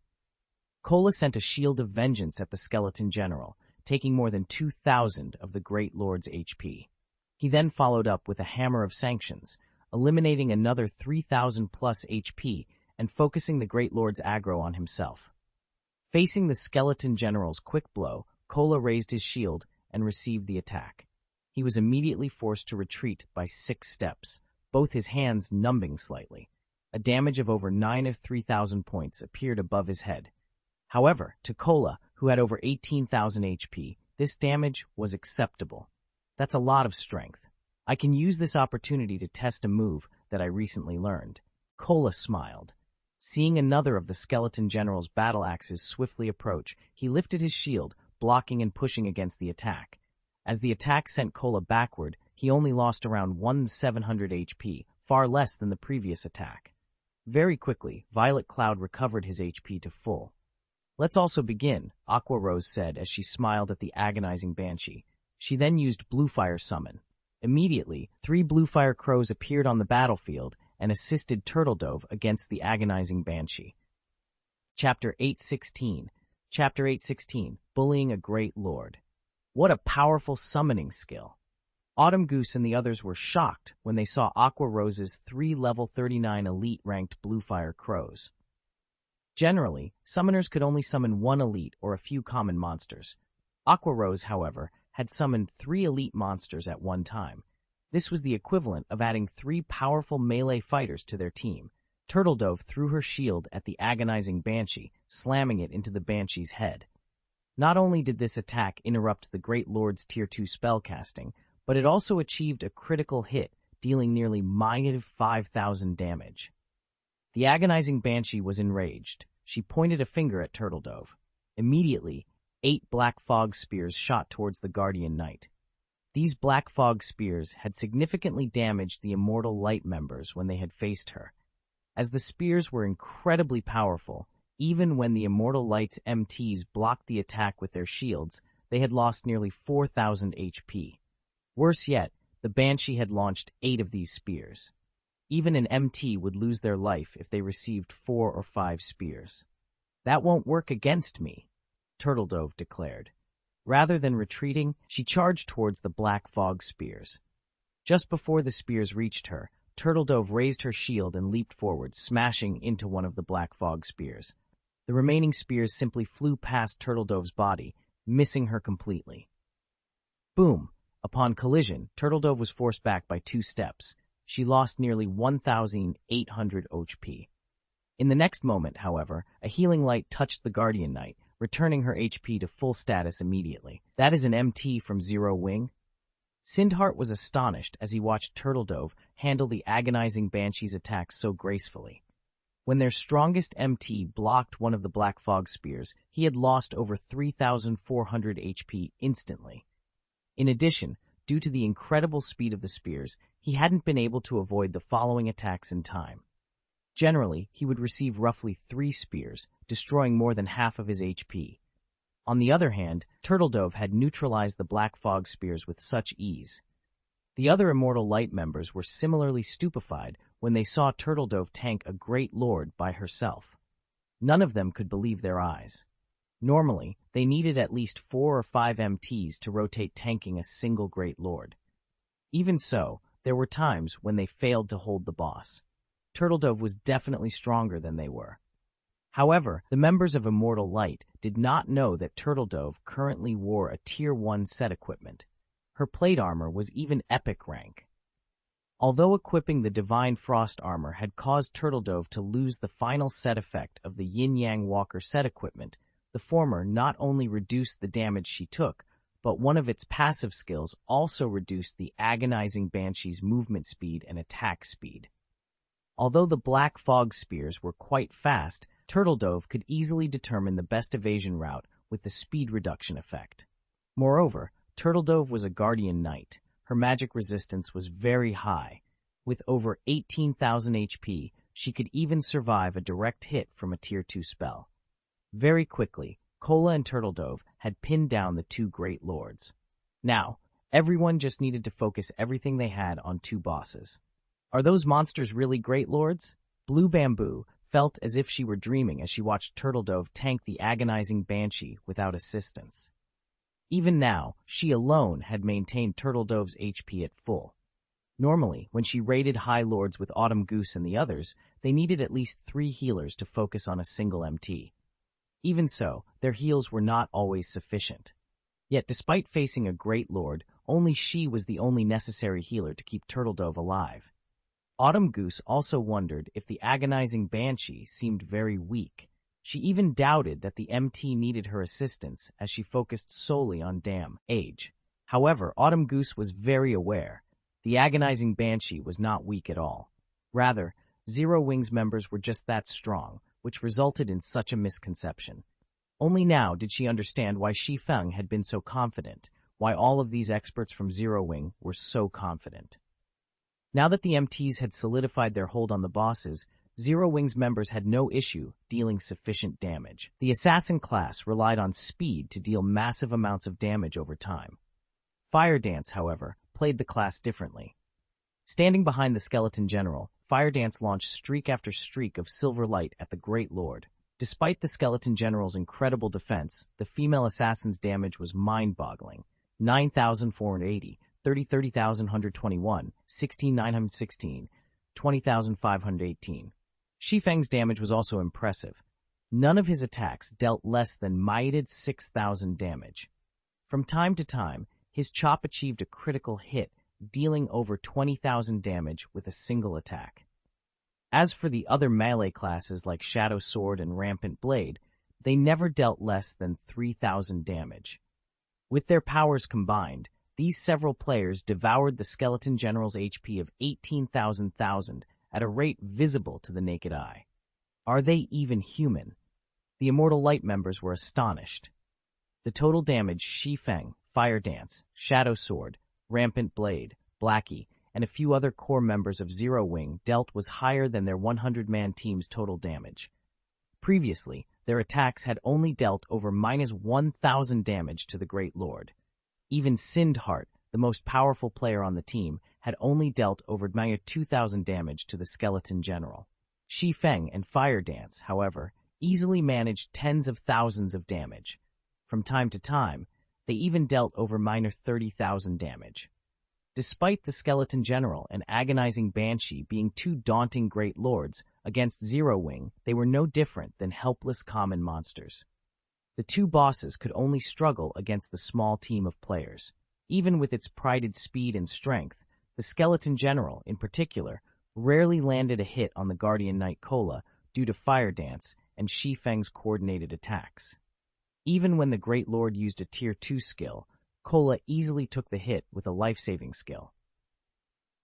Cola sent a shield of vengeance at the Skeleton General, taking more than two thousand of the Great Lord's H P. He then followed up with a hammer of sanctions, eliminating another three thousand plus H P and focusing the Great Lord's aggro on himself. Facing the Skeleton General's quick blow, Cola raised his shield and received the attack. He was immediately forced to retreat by six steps, both his hands numbing slightly. A damage of over nine of three thousand points appeared above his head. However, to Cola, who had over eighteen thousand H P, this damage was acceptable. That's a lot of strength. I can use this opportunity to test a move that I recently learned. Cola smiled. Seeing another of the Skeleton General's battle axes swiftly approach, he lifted his shield, blocking and pushing against the attack. As the attack sent Cola backward, he only lost around seventeen hundred H P, far less than the previous attack. Very quickly, Violet Cloud recovered his H P to full. Let's also begin, Aqua Rose said as she smiled at the agonizing Banshee. She then used Bluefire Summon. Immediately, three Bluefire Crows appeared on the battlefield and assisted Turtledove against the agonizing Banshee. Chapter eight sixteen. Chapter eight sixteen, Bullying a Great Lord. What a powerful summoning skill. Autumn Goose and the others were shocked when they saw Aqua Rose's three level thirty-nine elite-ranked Bluefire Crows. Generally, summoners could only summon one elite or a few common monsters. Aqua Rose, however, had summoned three elite monsters at one time. This was the equivalent of adding three powerful melee fighters to their team. Turtledove threw her shield at the agonizing Banshee, slamming it into the Banshee's head. Not only did this attack interrupt the Great Lord's tier two spellcasting, but it also achieved a critical hit, dealing nearly minus five thousand damage. The agonizing Banshee was enraged. She pointed a finger at Turtledove. Immediately, eight black fog spears shot towards the Guardian Knight. These black fog spears had significantly damaged the Immortal Light members when they had faced her. As the spears were incredibly powerful, even when the Immortal Light's M Ts blocked the attack with their shields, they had lost nearly four thousand H P. Worse yet, the Banshee had launched eight of these spears. Even an M T would lose their life if they received four or five spears. That won't work against me, Turtledove declared. Rather than retreating, she charged towards the black fog spears. Just before the spears reached her, Turtledove raised her shield and leaped forward, smashing into one of the Black Fog spears. The remaining spears simply flew past Turtledove's body, missing her completely. Boom! Upon collision, Turtledove was forced back by two steps. She lost nearly one thousand eight hundred H P. In the next moment, however, a healing light touched the Guardian Knight, returning her H P to full status immediately. That is an M T from Zero Wing. Sind Hart was astonished as he watched Turtledove handle the agonizing Banshee's attacks so gracefully. When their strongest M T blocked one of the Black Fog spears, he had lost over three thousand four hundred H P instantly. In addition, due to the incredible speed of the spears, he hadn't been able to avoid the following attacks in time. Generally, he would receive roughly three spears, destroying more than half of his H P. On the other hand, Turtledove had neutralized the Black Fog spears with such ease. The other Immortal Light members were similarly stupefied when they saw Turtledove tank a great lord by herself. None of them could believe their eyes. Normally, they needed at least four or five M Ts to rotate tanking a single great lord. Even so, there were times when they failed to hold the boss. Turtledove was definitely stronger than they were. However, the members of Immortal Light did not know that Turtledove currently wore a Tier one set equipment. Her plate armor was even epic rank. Although equipping the Divine Frost armor had caused Turtledove to lose the final set effect of the Yin-Yang Walker set equipment, the former not only reduced the damage she took, but one of its passive skills also reduced the agonizing Banshee's movement speed and attack speed. Although the Black Fog spears were quite fast, Turtledove could easily determine the best evasion route with the speed reduction effect. Moreover, Turtledove was a Guardian Knight. Her magic resistance was very high. With over eighteen thousand H P, she could even survive a direct hit from a Tier two spell. Very quickly, Cola and Turtledove had pinned down the two great lords. Now, everyone just needed to focus everything they had on two bosses. Are those monsters really great lords? Blue Bamboo felt as if she were dreaming as she watched Turtledove tank the agonizing Banshee without assistance. Even now, she alone had maintained Turtledove's H P at full. Normally, when she raided High Lords with Autumn Goose and the others, they needed at least three healers to focus on a single M T. Even so, their heals were not always sufficient. Yet despite facing a great lord, only she was the only necessary healer to keep Turtledove alive. Autumn Goose also wondered if the agonizing Banshee seemed very weak. She even doubted that the M T needed her assistance as she focused solely on damage. However, Autumn Goose was very aware. The agonizing Banshee was not weak at all. Rather, Zero Wing's members were just that strong, which resulted in such a misconception. Only now did she understand why Shi Feng had been so confident, why all of these experts from Zero Wing were so confident. Now that the M Ts had solidified their hold on the bosses, Zero Wing's members had no issue dealing sufficient damage. The assassin class relied on speed to deal massive amounts of damage over time. Fire Dance, however, played the class differently. Standing behind the skeleton general, Fire Dance launched streak after streak of silver light at the Great Lord. Despite the skeleton general's incredible defense, the female assassin's damage was mind-boggling. nine thousand four hundred eighty, thirty thousand one hundred twenty-one, sixteen thousand nine hundred sixteen, twenty thousand five hundred eighteen. Shi Feng's damage was also impressive. None of his attacks dealt less than mighted six thousand damage. From time to time, his chop achieved a critical hit, dealing over twenty thousand damage with a single attack. As for the other melee classes like Shadow Sword and Rampant Blade, they never dealt less than three thousand damage. With their powers combined, these several players devoured the Skeleton General's H P of eighteen thousand at a rate visible to the naked eye. Are they even human? The Immortal Light members were astonished. The total damage Shi Feng, Fire Dance, Shadow Sword, Rampant Blade, Blackie, and a few other core members of Zero Wing dealt was higher than their one hundred man team's total damage. Previously, their attacks had only dealt over minus one thousand damage to the Great Lord. Even Sind Hart, the most powerful player on the team, had only dealt over two thousand damage to the Skeleton General. Shi Feng and Fire Dance, however, easily managed tens of thousands of damage. From time to time, they even dealt over minor thirty thousand damage. Despite the Skeleton General and agonizing Banshee being two daunting great lords against Zero Wing, they were no different than helpless common monsters. The two bosses could only struggle against the small team of players. Even with its prided speed and strength, the Skeleton General, in particular, rarely landed a hit on the Guardian Knight Cola due to Fire Dance and Shi Feng's coordinated attacks. Even when the Great Lord used a Tier two skill, Cola easily took the hit with a life-saving skill.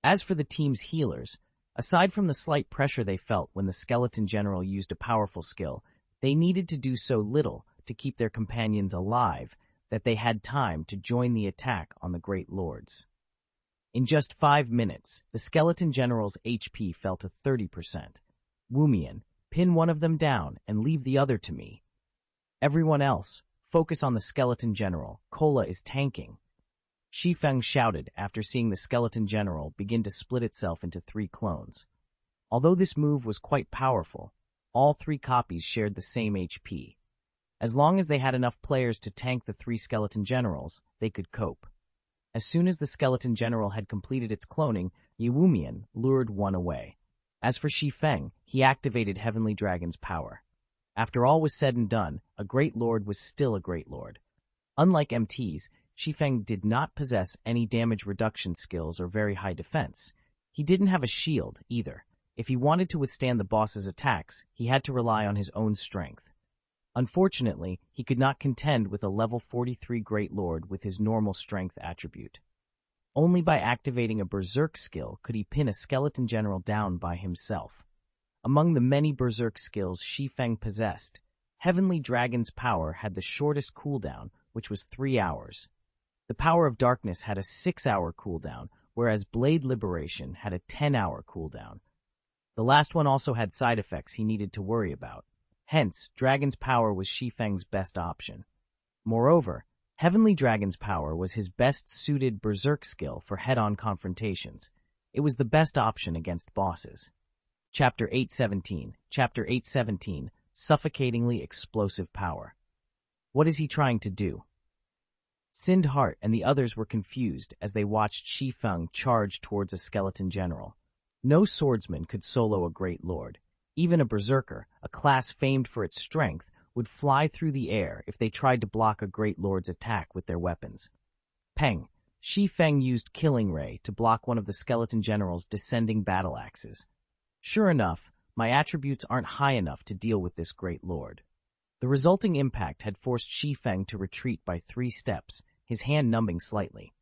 As for the team's healers, aside from the slight pressure they felt when the Skeleton General used a powerful skill, they needed to do so little to keep their companions alive that they had time to join the attack on the Great Lords. In just five minutes, the Skeleton General's H P fell to thirty percent. Wumian, pin one of them down and leave the other to me. Everyone else, focus on the Skeleton General. Cola is tanking. Shi Feng shouted after seeing the Skeleton General begin to split itself into three clones. Although this move was quite powerful, all three copies shared the same H P. As long as they had enough players to tank the three Skeleton Generals, they could cope. As soon as the Skeleton General had completed its cloning, Ye Wumian lured one away. As for Shi Feng, he activated Heavenly Dragon's power. After all was said and done, a Great Lord was still a Great Lord. Unlike M Ts, Shi Feng did not possess any damage reduction skills or very high defense. He didn't have a shield, either. If he wanted to withstand the boss's attacks, he had to rely on his own strength. Unfortunately, he could not contend with a level forty-three Great Lord with his normal strength attribute. Only by activating a Berserk skill could he pin a Skeleton General down by himself. Among the many Berserk skills Shi Feng possessed, Heavenly Dragon's power had the shortest cooldown, which was three hours. The Power of Darkness had a six-hour cooldown, whereas Blade Liberation had a ten-hour cooldown. The last one also had side effects he needed to worry about. Hence, Dragon's power was Shi Feng's best option. Moreover, Heavenly Dragon's power was his best-suited Berserk skill for head-on confrontations. It was the best option against bosses. Chapter eight seventeen. Chapter eight seventeen. Suffocatingly explosive power. What is he trying to do? Sind Hart and the others were confused as they watched Shi Feng charge towards a Skeleton General. No swordsman could solo a Great Lord. Even a Berserker, a class famed for its strength, would fly through the air if they tried to block a Great Lord's attack with their weapons. Peng. Shi Feng used Killing Ray to block one of the Skeleton General's descending battle axes. Sure enough, my attributes aren't high enough to deal with this Great Lord. The resulting impact had forced Shi Feng to retreat by three steps, his hand numbing slightly.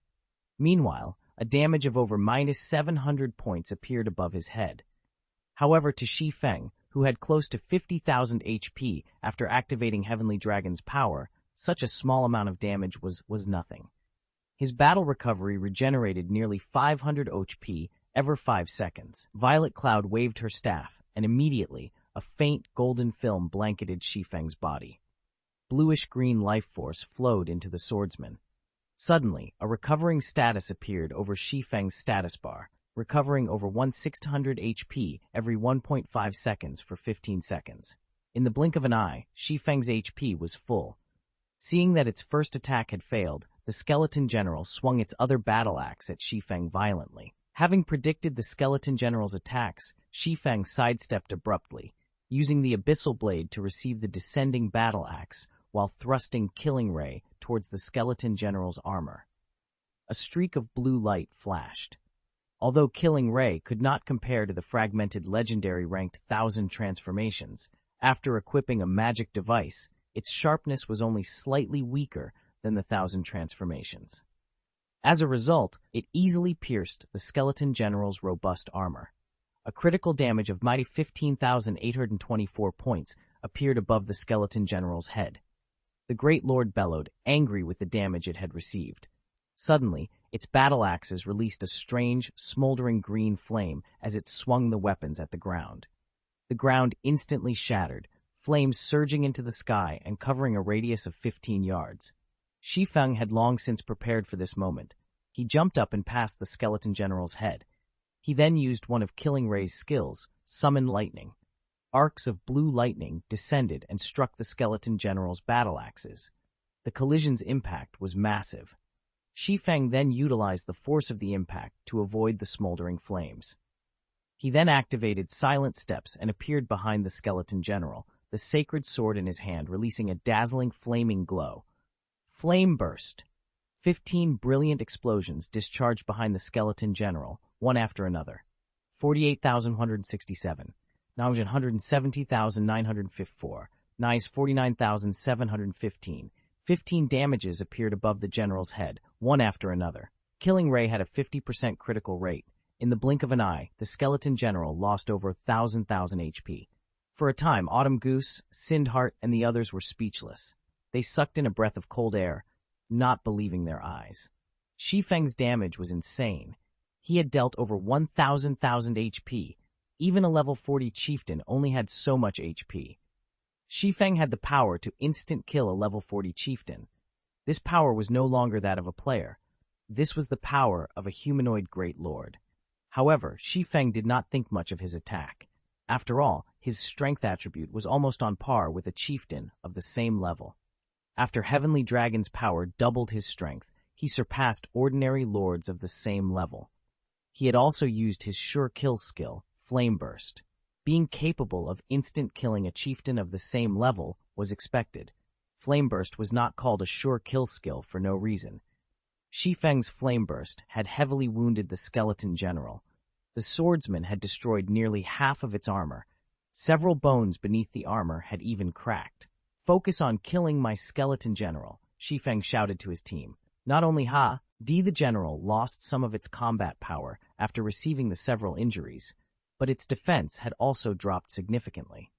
Meanwhile, a damage of over minus seven hundred points appeared above his head. However, to Shi Feng, who had close to fifty thousand H P after activating Heavenly Dragon's power, such a small amount of damage was, was nothing. His battle recovery regenerated nearly five hundred H P every five seconds. Violet Cloud waved her staff, and immediately, a faint golden film blanketed Shi Feng's body. Bluish-green life force flowed into the swordsman. Suddenly, a recovering status appeared over Shi Feng's status bar, recovering over sixteen hundred H P every one point five seconds for fifteen seconds. In the blink of an eye, Shi Feng's H P was full. Seeing that its first attack had failed, the Skeleton General swung its other battle axe at Shi Feng violently. Having predicted the Skeleton General's attacks, Shi Feng sidestepped abruptly, using the Abyssal Blade to receive the descending battle axe while thrusting Killing Ray towards the Skeleton General's armor. A streak of blue light flashed. Although Killing Ray could not compare to the fragmented legendary-ranked Thousand Transformations, after equipping a magic device, its sharpness was only slightly weaker than the Thousand Transformations. As a result, it easily pierced the Skeleton General's robust armor. A critical damage of mighty fifteen thousand eight hundred twenty-four points appeared above the Skeleton General's head. The Great Lord bellowed, angry with the damage it had received. Suddenly, its battle axes released a strange, smoldering green flame as it swung the weapons at the ground. The ground instantly shattered, flames surging into the sky and covering a radius of fifteen yards. Shi Feng had long since prepared for this moment. He jumped up and passed the Skeleton General's head. He then used one of Killing Ray's skills, Summon Lightning. Arcs of blue lightning descended and struck the Skeleton General's battle axes. The collision's impact was massive. Shi Feng then utilized the force of the impact to avoid the smoldering flames. He then activated silent steps and appeared behind the skeleton general, the sacred sword in his hand releasing a dazzling flaming glow. Flame burst. Fifteen brilliant explosions discharged behind the skeleton general, one after another. forty-eight thousand one hundred sixty-seven. one hundred seventy thousand nine hundred fifty-four. Nice forty-nine thousand seven hundred fifteen. Fifteen damages appeared above the general's head, one after another. Killing Ray had a fifty percent critical rate. In the blink of an eye, the skeleton general lost over one thousand thousand H P. For a time, Autumn Goose, Sind Hart, and the others were speechless. They sucked in a breath of cold air, not believing their eyes. Shi Feng's damage was insane. He had dealt over one thousand thousand H P. Even a level forty chieftain only had so much H P. Shi Feng had the power to instant kill a level forty chieftain. This power was no longer that of a player. This was the power of a humanoid great lord. However, Shi Feng did not think much of his attack. After all, his strength attribute was almost on par with a chieftain of the same level. After Heavenly Dragon's power doubled his strength, he surpassed ordinary lords of the same level. He had also used his sure kill skill, Flame Burst. Being capable of instant killing a chieftain of the same level was expected. Flame Burst was not called a sure kill skill for no reason. Shi Feng's Flame Burst had heavily wounded the skeleton general. The swordsman had destroyed nearly half of its armor. Several bones beneath the armor had even cracked. "Focus on killing my skeleton general," Shi Feng shouted to his team. Not only Ha, D the general lost some of its combat power after receiving the several injuries, but its defense had also dropped significantly.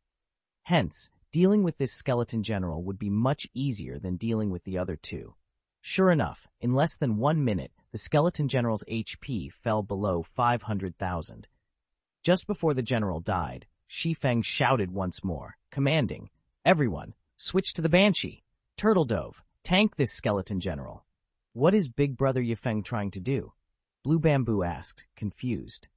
Hence, dealing with this skeleton general would be much easier than dealing with the other two. Sure enough, in less than one minute, the skeleton general's H P fell below five hundred thousand. Just before the general died, Shi Feng shouted once more, commanding, "Everyone, switch to the Banshee! Turtledove, tank this skeleton general!" "What is Big Brother Ye Feng trying to do?" Blue Bamboo asked, confused.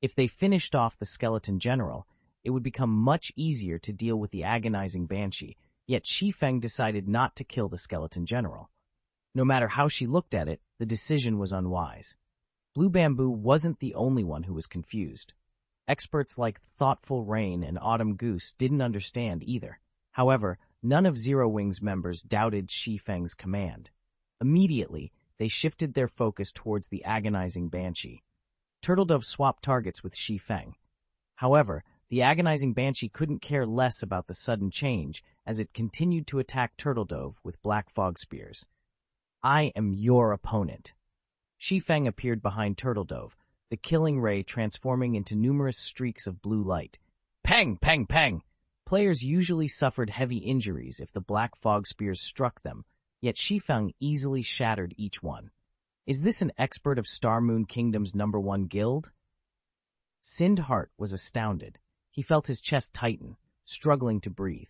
If they finished off the skeleton general, it would become much easier to deal with the agonizing Banshee, yet Shi Feng decided not to kill the skeleton general. No matter how she looked at it, the decision was unwise. Blue Bamboo wasn't the only one who was confused. Experts like Thoughtful Rain and Autumn Goose didn't understand either. However, none of Zero Wing's members doubted Shi Feng's command. Immediately, they shifted their focus towards the agonizing Banshee. Turtledove swapped targets with Shi Feng. However, the agonizing Banshee couldn't care less about the sudden change as it continued to attack Turtledove with black fog spears. "I am your opponent." Shi Feng appeared behind Turtledove, the Killing Ray transforming into numerous streaks of blue light. Pang, pang, pang! Players usually suffered heavy injuries if the black fog spears struck them, yet Shi Feng easily shattered each one. Is this an expert of Star Moon Kingdom's number one guild? Sind Hart was astounded. He felt his chest tighten, struggling to breathe.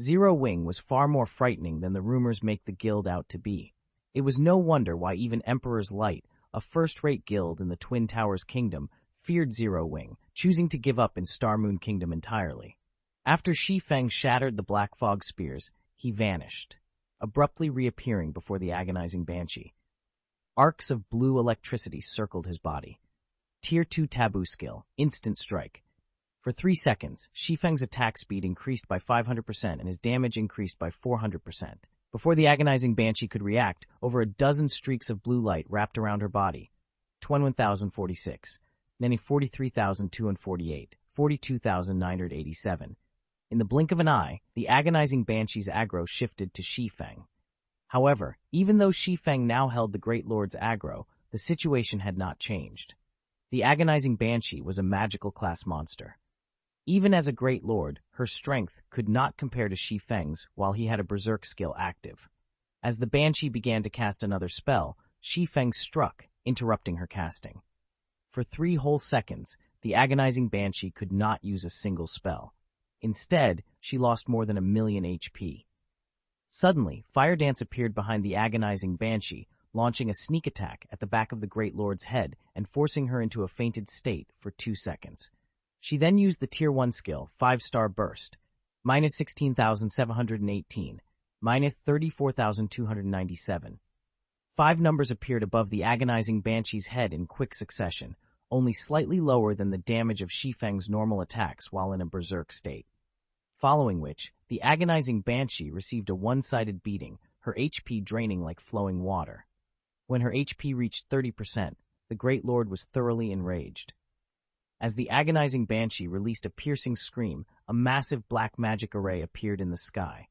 Zero Wing was far more frightening than the rumors make the guild out to be. It was no wonder why even Emperor's Light, a first-rate guild in the Twin Towers Kingdom, feared Zero Wing, choosing to give up in Star Moon Kingdom entirely. After Shi Feng shattered the black fog spears, he vanished, abruptly reappearing before the agonizing Banshee. Arcs of blue electricity circled his body. Tier two taboo skill, Instant Strike. For three seconds, Shi Feng's attack speed increased by five hundred percent and his damage increased by four hundred percent. Before the agonizing Banshee could react, over a dozen streaks of blue light wrapped around her body. twenty-one thousand forty-six, then forty-three thousand two hundred forty-eight, forty-two thousand nine hundred eighty-seven. In the blink of an eye, the agonizing Banshee's aggro shifted to Shi Feng. However, even though Shi Feng now held the Great Lord's aggro, the situation had not changed. The agonizing Banshee was a magical class monster. Even as a Great Lord, her strength could not compare to Shi Feng's while he had a Berserk skill active. As the Banshee began to cast another spell, Shi Feng struck, interrupting her casting. For three whole seconds, the agonizing Banshee could not use a single spell. Instead, she lost more than a million H P. Suddenly, Fire Dance appeared behind the agonizing Banshee, launching a sneak attack at the back of the Great Lord's head and forcing her into a fainted state for two seconds. She then used the Tier one skill, five-star Burst, minus sixteen thousand seven hundred eighteen, minus thirty-four thousand two hundred ninety-seven. Five numbers appeared above the agonizing banshee's head in quick succession, only slightly lower than the damage of Shi Feng's normal attacks while in a berserk state. Following which, the agonizing banshee received a one-sided beating, her H P draining like flowing water. When her H P reached thirty percent, the Great Lord was thoroughly enraged. As the agonizing banshee released a piercing scream, a massive black magic array appeared in the sky.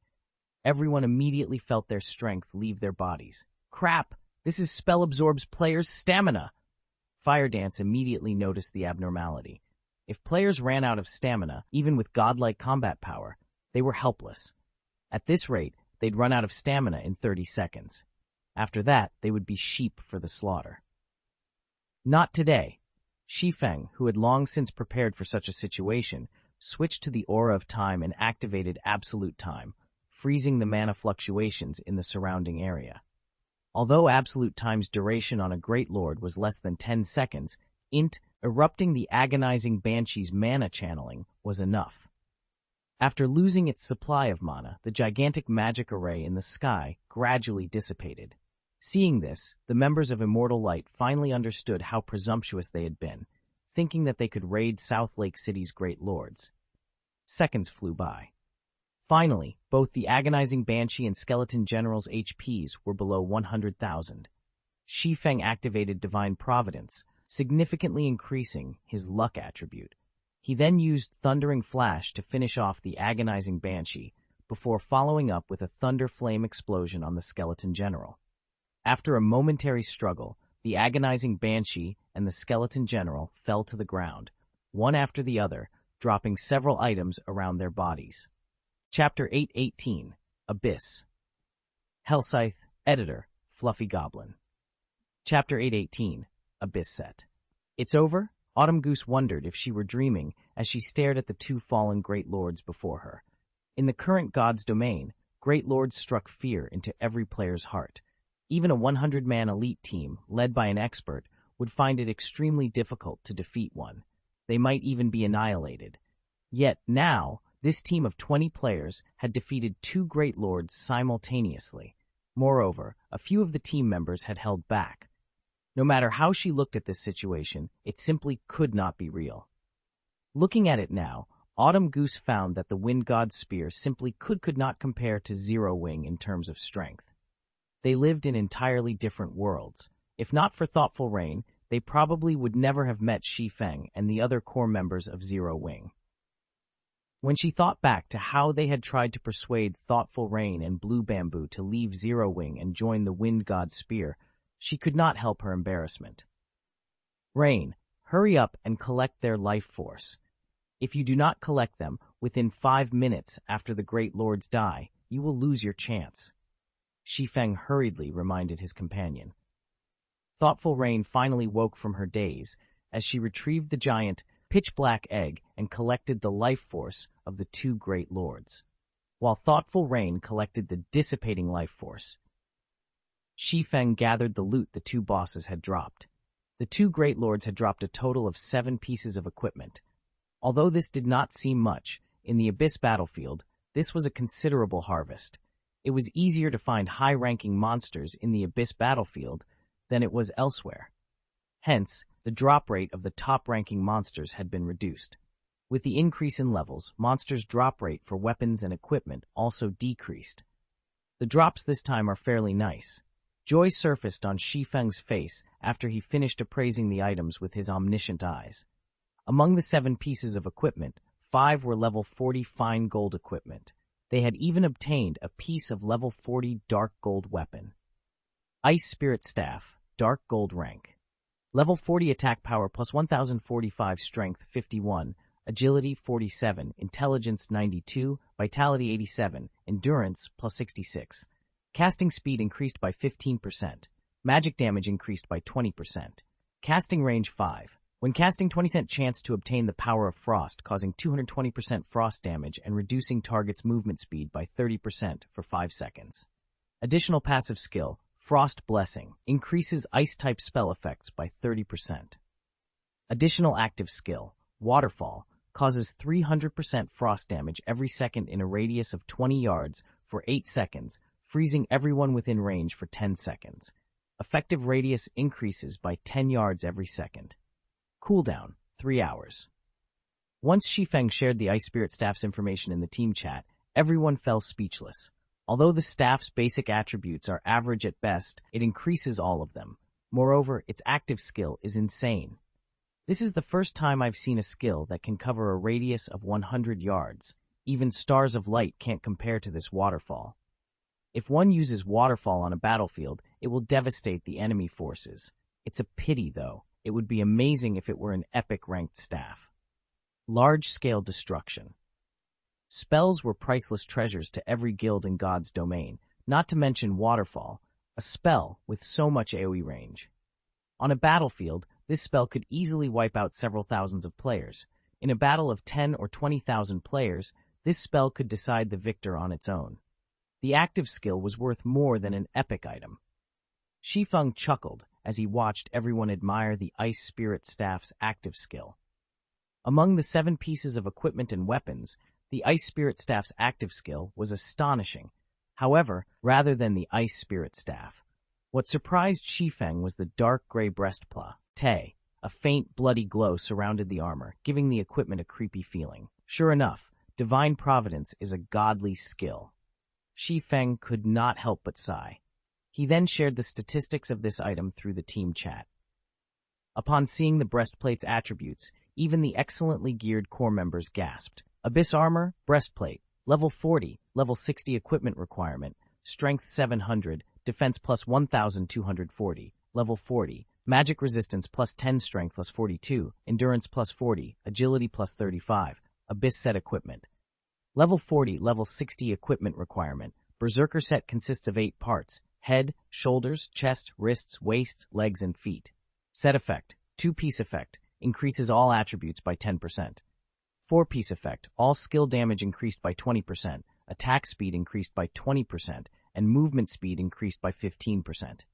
Everyone immediately felt their strength leave their bodies. Crap! This is spell absorbs players' stamina! Fire Dance immediately noticed the abnormality. If players ran out of stamina, even with godlike combat power, they were helpless. At this rate, they'd run out of stamina in thirty seconds. After that, they would be sheep for the slaughter. Not today. Shi Feng, who had long since prepared for such a situation, switched to the aura of time and activated absolute time, freezing the mana fluctuations in the surrounding area. Although absolute time's duration on a Great Lord was less than ten seconds, int erupting the agonizing banshee's mana channeling was enough. After losing its supply of mana, the gigantic magic array in the sky gradually dissipated. Seeing this, the members of Immortal Light finally understood how presumptuous they had been, thinking that they could raid South Lake City's Great Lords. Seconds flew by. Finally, both the agonizing banshee and skeleton general's H Ps were below one hundred thousand. Shi Feng activated Divine Providence, significantly increasing his luck attribute. He then used Thundering Flash to finish off the agonizing banshee, before following up with a thunder flame explosion on the skeleton general. After a momentary struggle, the agonizing banshee and the skeleton general fell to the ground, one after the other, dropping several items around their bodies. Chapter eight eighteen, Abyss. Hellscythe, Editor, Fluffy Goblin. Chapter eight eighteen, Abyss Set. It's over? Autumn Goose wondered if she were dreaming as she stared at the two fallen Great Lords before her. In the current God's Domain, Great Lords struck fear into every player's heart. Even a one hundred man elite team, led by an expert, would find it extremely difficult to defeat one. They might even be annihilated. Yet now, this team of twenty players had defeated two Great Lords simultaneously. Moreover, a few of the team members had held back. No matter how she looked at this situation, it simply could not be real. Looking at it now, Autumn Goose found that the Wind God's Spear simply could could not compare to Zero Wing in terms of strength. They lived in entirely different worlds. If not for Thoughtful Rain, they probably would never have met Shi Feng and the other core members of Zero Wing. When she thought back to how they had tried to persuade Thoughtful Rain and Blue Bamboo to leave Zero Wing and join the Wind God's Spear, she could not help her embarrassment. Rain, hurry up and collect their life force. If you do not collect them within five minutes after the Great Lords die, you will lose your chance. Shi Feng hurriedly reminded his companion. Thoughtful Rain finally woke from her daze as she retrieved the giant, pitch-black egg and collected the life force of the two Great Lords, while Thoughtful Rain collected the dissipating life force. Shi Feng gathered the loot the two bosses had dropped. The two Great Lords had dropped a total of seven pieces of equipment. Although this did not seem much, in the Abyss Battlefield, this was a considerable harvest. It was easier to find high-ranking monsters in the Abyss Battlefield than it was elsewhere. Hence, the drop rate of the top-ranking monsters had been reduced. With the increase in levels, monsters' drop rate for weapons and equipment also decreased. The drops this time are fairly nice. Joy surfaced on Shi Feng's face after he finished appraising the items with his omniscient eyes. Among the seven pieces of equipment, five were level forty fine gold equipment. They had even obtained a piece of level forty dark gold weapon. Ice Spirit Staff, dark gold rank. Level forty attack power plus one thousand forty-five, strength fifty-one, agility forty-seven, intelligence ninety-two, vitality eighty-seven, endurance plus sixty-six. Casting speed increased by fifteen percent. Magic damage increased by twenty percent. Casting range five. When casting, twenty percent chance to obtain the power of frost, causing two hundred twenty percent frost damage and reducing target's movement speed by thirty percent for five seconds. Additional passive skill, Frost Blessing, increases ice-type spell effects by thirty percent. Additional active skill, Waterfall, causes three hundred percent frost damage every second in a radius of twenty yards for eight seconds, freezing everyone within range for ten seconds. Effective radius increases by ten yards every second. Cooldown, three hours. Once Shi Feng shared the Ice Spirit staff's information in the team chat, everyone fell speechless. Although the staff's basic attributes are average at best, it increases all of them. Moreover, its active skill is insane. This is the first time I've seen a skill that can cover a radius of one hundred yards. Even Stars of Light can't compare to this Waterfall. If one uses Waterfall on a battlefield, it will devastate the enemy forces. It's a pity, though. It would be amazing if it were an epic ranked staff. Large-scale destruction. Spells were priceless treasures to every guild in God's Domain, not to mention Waterfall, a spell with so much AoE range. On a battlefield, this spell could easily wipe out several thousands of players. In a battle of ten or twenty thousand players, this spell could decide the victor on its own. The active skill was worth more than an epic item. Shi Feng chuckled as he watched everyone admire the Ice Spirit Staff's active skill. Among the seven pieces of equipment and weapons, the Ice Spirit Staff's active skill was astonishing. However, rather than the Ice Spirit Staff, what surprised Shi Feng was the dark gray breastplate. Tay, a faint bloody glow surrounded the armor, giving the equipment a creepy feeling. Sure enough, Divine Providence is a godly skill. Shi Feng could not help but sigh. He then shared the statistics of this item through the team chat. Upon seeing the breastplate's attributes, even the excellently geared core members gasped. Abyss Armor, Breastplate, Level forty, Level sixty Equipment Requirement, Strength seven hundred, Defense plus one thousand two hundred forty, Level forty, Magic Resistance plus ten Strength plus forty-two, Endurance plus forty, Agility plus thirty-five, Abyss Set Equipment. Level forty, Level sixty Equipment Requirement. Berserker Set consists of eight parts: head, shoulders, chest, wrists, waist, legs, and feet. Set Effect, two-piece effect, increases all attributes by ten percent. Four-piece effect, all skill damage increased by twenty percent, attack speed increased by twenty percent, and movement speed increased by fifteen percent.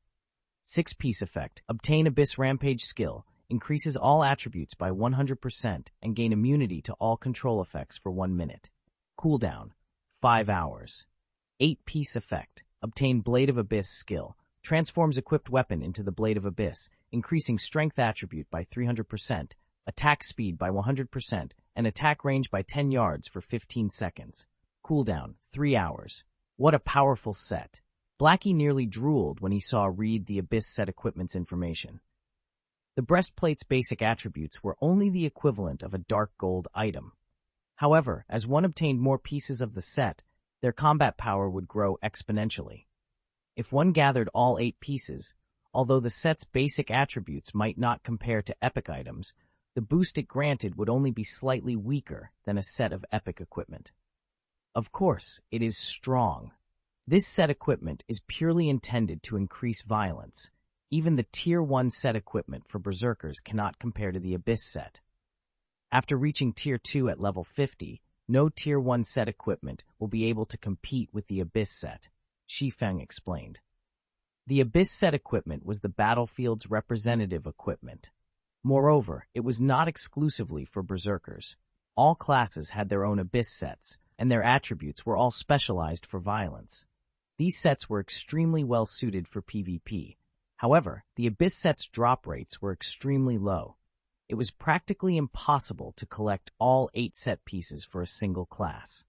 Six-piece effect, obtain Abyss Rampage skill, increases all attributes by one hundred percent and gain immunity to all control effects for one minute. Cooldown, five hours. Eight-piece effect, obtain Blade of Abyss skill, transforms equipped weapon into the Blade of Abyss, increasing strength attribute by three hundred percent, attack speed by one hundred percent, and attack range by ten yards for fifteen seconds. Cooldown, three hours. What a powerful set. Blackie nearly drooled when he saw read the Abyss set equipment's information. The breastplate's basic attributes were only the equivalent of a dark gold item. However, as one obtained more pieces of the set, their combat power would grow exponentially. If one gathered all eight pieces, although the set's basic attributes might not compare to epic items, the boost it granted would only be slightly weaker than a set of epic equipment. Of course, it is strong. This set equipment is purely intended to increase violence. Even the Tier one set equipment for Berserkers cannot compare to the Abyss set. After reaching Tier two at level fifty, no Tier one set equipment will be able to compete with the Abyss set, Shi Feng explained. The Abyss set equipment was the battlefield's representative equipment. Moreover, it was not exclusively for Berserkers. All classes had their own Abyss sets, and their attributes were all specialized for violence. These sets were extremely well suited for PvP. However, the Abyss set's drop rates were extremely low. It was practically impossible to collect all eight set pieces for a single class.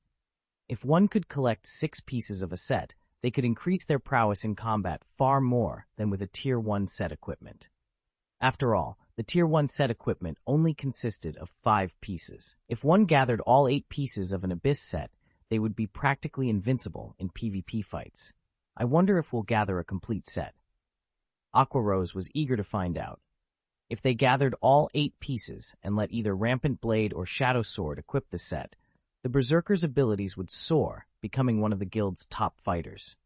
If one could collect six pieces of a set, they could increase their prowess in combat far more than with a Tier one set equipment. After all, the Tier one set equipment only consisted of five pieces. If one gathered all eight pieces of an Abyss set, they would be practically invincible in PvP fights. I wonder if we'll gather a complete set. Aqua Rose was eager to find out. If they gathered all eight pieces and let either Rampant Blade or Shadow Sword equip the set, the Berserker's abilities would soar, becoming one of the guild's top fighters.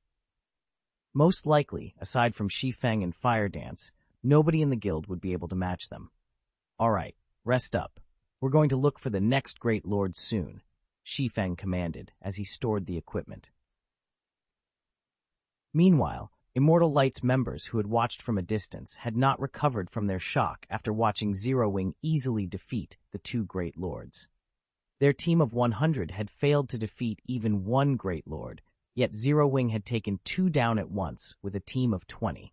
Most likely, aside from Shi Feng and Fire Dance, nobody in the guild would be able to match them. All right, rest up. We're going to look for the next great lord soon, Shi Feng commanded as he stored the equipment. Meanwhile, Immortal Light's members who had watched from a distance had not recovered from their shock after watching Zero Wing easily defeat the two great lords. Their team of one hundred had failed to defeat even one great lord, yet Zero Wing had taken two down at once with a team of twenty.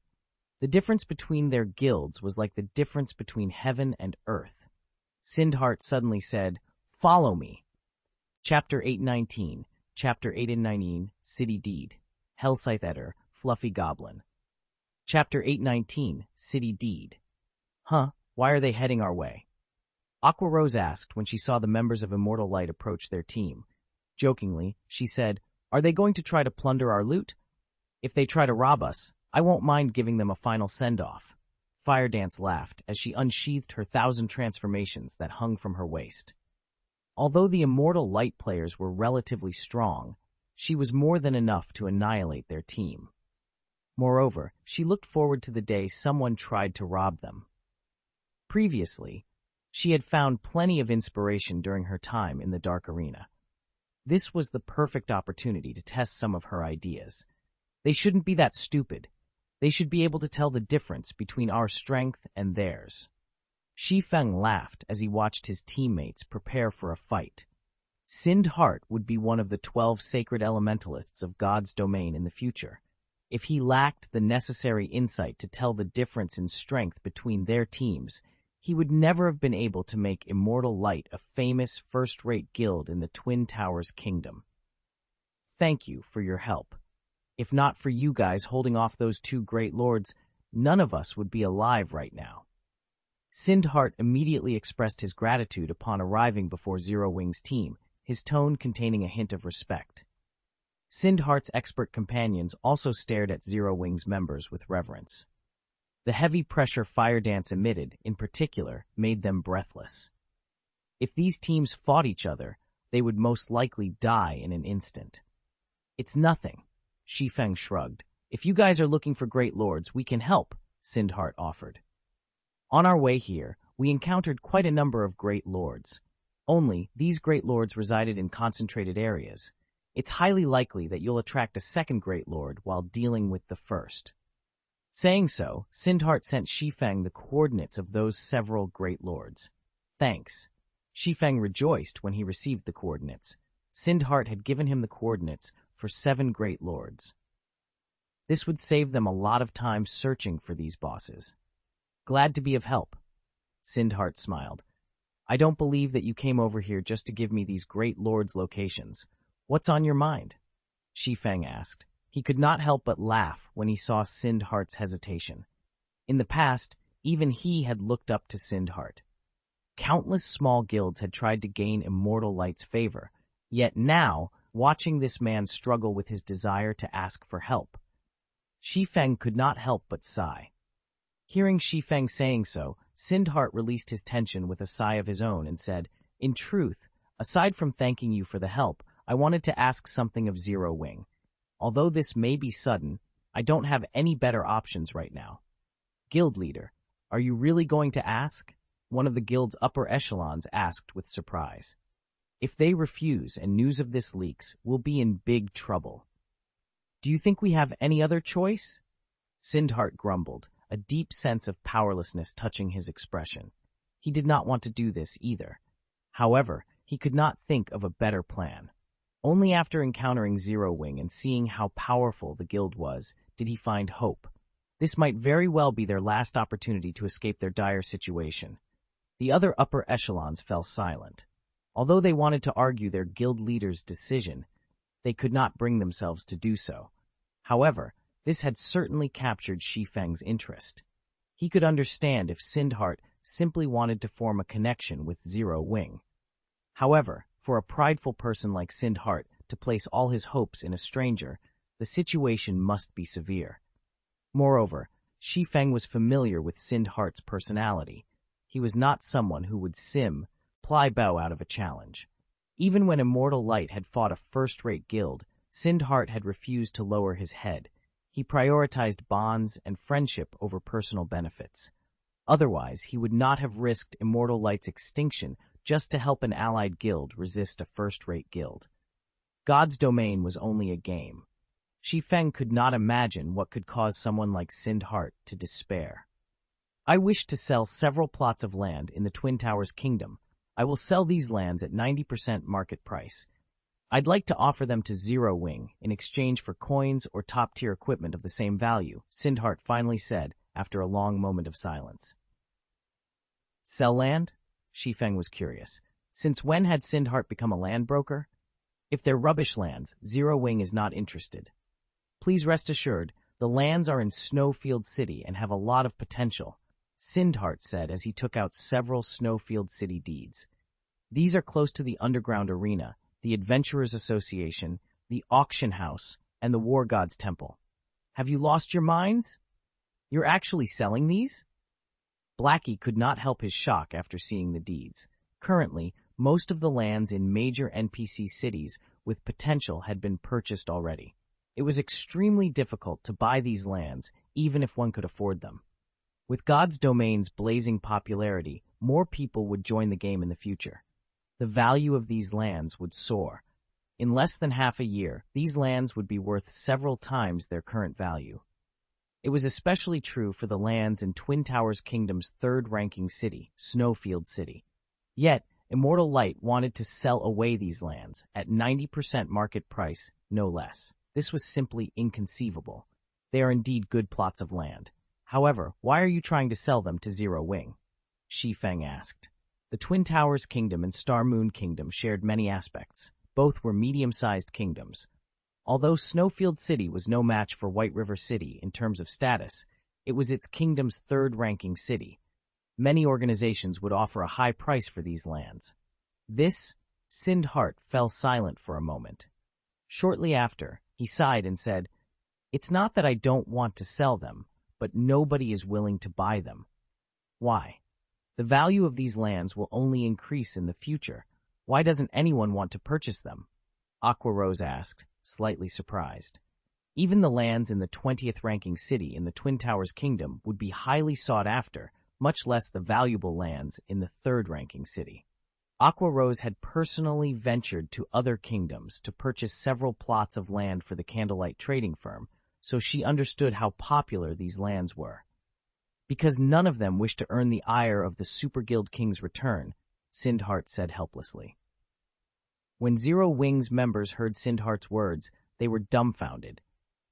The difference between their guilds was like the difference between heaven and earth. Sind Hart suddenly said, "Follow me." Chapter eight nineteen, Chapter eight nineteen, City Deed, Hellscythe Eater, Fluffy Goblin. Chapter eight nineteen, City Deed. Huh, why are they heading our way? Aqua Rose asked when she saw the members of Immortal Light approach their team. Jokingly, she said, "Are they going to try to plunder our loot? If they try to rob us, I won't mind giving them a final send-off." Fire Dance laughed as she unsheathed her thousand transformations that hung from her waist. Although the Immortal Light players were relatively strong, she was more than enough to annihilate their team. Moreover, she looked forward to the day someone tried to rob them. Previously, she had found plenty of inspiration during her time in the Dark Arena. This was the perfect opportunity to test some of her ideas. They shouldn't be that stupid. They should be able to tell the difference between our strength and theirs. Shi Feng laughed as he watched his teammates prepare for a fight. Sind Hart would be one of the twelve sacred elementalists of God's Domain in the future, if he lacked the necessary insight to tell the difference in strength between their teams. He would never have been able to make Immortal Light a famous first-rate guild in the Twin Towers Kingdom. Thank you for your help. If not for you guys holding off those two great lords, none of us would be alive right now. Sind Hart immediately expressed his gratitude upon arriving before Zero Wing's team, his tone containing a hint of respect. Sind Hart's expert companions also stared at Zero Wing's members with reverence. The heavy pressure Fire Dance emitted, in particular, made them breathless. If these teams fought each other, they would most likely die in an instant. "It's nothing," Shi Feng shrugged. "If you guys are looking for great lords, we can help," Sind Hart offered. On our way here, we encountered quite a number of great lords. Only, these great lords resided in concentrated areas. It's highly likely that you'll attract a second great lord while dealing with the first. Saying so, Sind Hart sent Shi Feng the coordinates of those several great lords. "Thanks." Shi Feng rejoiced when he received the coordinates. Sind Hart had given him the coordinates for seven great lords. This would save them a lot of time searching for these bosses. "Glad to be of help." Sind Hart smiled. "I don't believe that you came over here just to give me these great lords' locations. What's on your mind?" Shi Feng asked. He could not help but laugh when he saw Sind Hart's hesitation. In the past, even he had looked up to Sind Hart. Countless small guilds had tried to gain Immortal Light's favor, yet now, watching this man struggle with his desire to ask for help, Shi Feng could not help but sigh. Hearing Shi Feng saying so, Sind Hart released his tension with a sigh of his own and said, "In truth, aside from thanking you for the help, I wanted to ask something of Zero Wing. Although this may be sudden, I don't have any better options right now." "Guild leader, are you really going to ask?" one of the guild's upper echelons asked with surprise. "If they refuse and news of this leaks, we'll be in big trouble." "Do you think we have any other choice?" Sind Hart grumbled, a deep sense of powerlessness touching his expression. He did not want to do this either. However, he could not think of a better plan. Only after encountering Zero Wing and seeing how powerful the guild was did he find hope. This might very well be their last opportunity to escape their dire situation. The other upper echelons fell silent. Although they wanted to argue their guild leader's decision, they could not bring themselves to do so. However, this had certainly captured Shi Feng's interest. He could understand if Sind Hart simply wanted to form a connection with Zero Wing. However, for a prideful person like Sind Hart to place all his hopes in a stranger, the situation must be severe. Moreover, Shi Feng was familiar with Sind Hart's personality. He was not someone who would sim, ply bow out of a challenge. Even when Immortal Light had fought a first-rate guild, Sind Hart had refused to lower his head. He prioritized bonds and friendship over personal benefits. Otherwise, he would not have risked Immortal Light's extinction just to help an allied guild resist a first-rate guild. God's Domain was only a game. Shi Feng could not imagine what could cause someone like Sind Hart to despair. "I wish to sell several plots of land in the Twin Towers Kingdom. I will sell these lands at ninety percent market price. I'd like to offer them to Zero Wing in exchange for coins or top-tier equipment of the same value," Sind Hart finally said after a long moment of silence. Sell land? Shi Feng was curious. Since when had Sind Hart become a land broker? If they're rubbish lands, Zero Wing is not interested. Please rest assured, the lands are in Snowfield City and have a lot of potential, Sind Hart said as he took out several Snowfield City deeds. These are close to the underground arena, the Adventurers Association, the Auction House, and the War God's Temple. Have you lost your minds? You're actually selling these? Blackie could not help his shock after seeing the deeds. Currently, most of the lands in major N P C cities with potential had been purchased already. It was extremely difficult to buy these lands, even if one could afford them. With God's Domain's blazing popularity, more people would join the game in the future. The value of these lands would soar. In less than half a year, these lands would be worth several times their current value. It was especially true for the lands in Twin Towers Kingdom's third-ranking city, Snowfield City. Yet, Immortal Light wanted to sell away these lands, at ninety percent market price, no less. This was simply inconceivable. They are indeed good plots of land. However, why are you trying to sell them to Zero Wing? Shi Feng asked. The Twin Towers Kingdom and Star Moon Kingdom shared many aspects. Both were medium-sized kingdoms. Although Snowfield City was no match for White River City in terms of status, it was its kingdom's third-ranking city. Many organizations would offer a high price for these lands. This, Sind Hart fell silent for a moment. Shortly after, he sighed and said, "It's not that I don't want to sell them, but nobody is willing to buy them. Why? The value of these lands will only increase in the future. Why doesn't anyone want to purchase them?" Aqua Rose asked, slightly surprised. Even the lands in the twentieth-ranking city in the Twin Towers Kingdom would be highly sought after, much less the valuable lands in the third-ranking city. Aqua Rose had personally ventured to other kingdoms to purchase several plots of land for the Candlelight trading firm, so she understood how popular these lands were. Because none of them wished to earn the ire of the Super Guild King's Return, Sind Hart said helplessly. When Zero Wing's members heard Sind Hart's words, they were dumbfounded.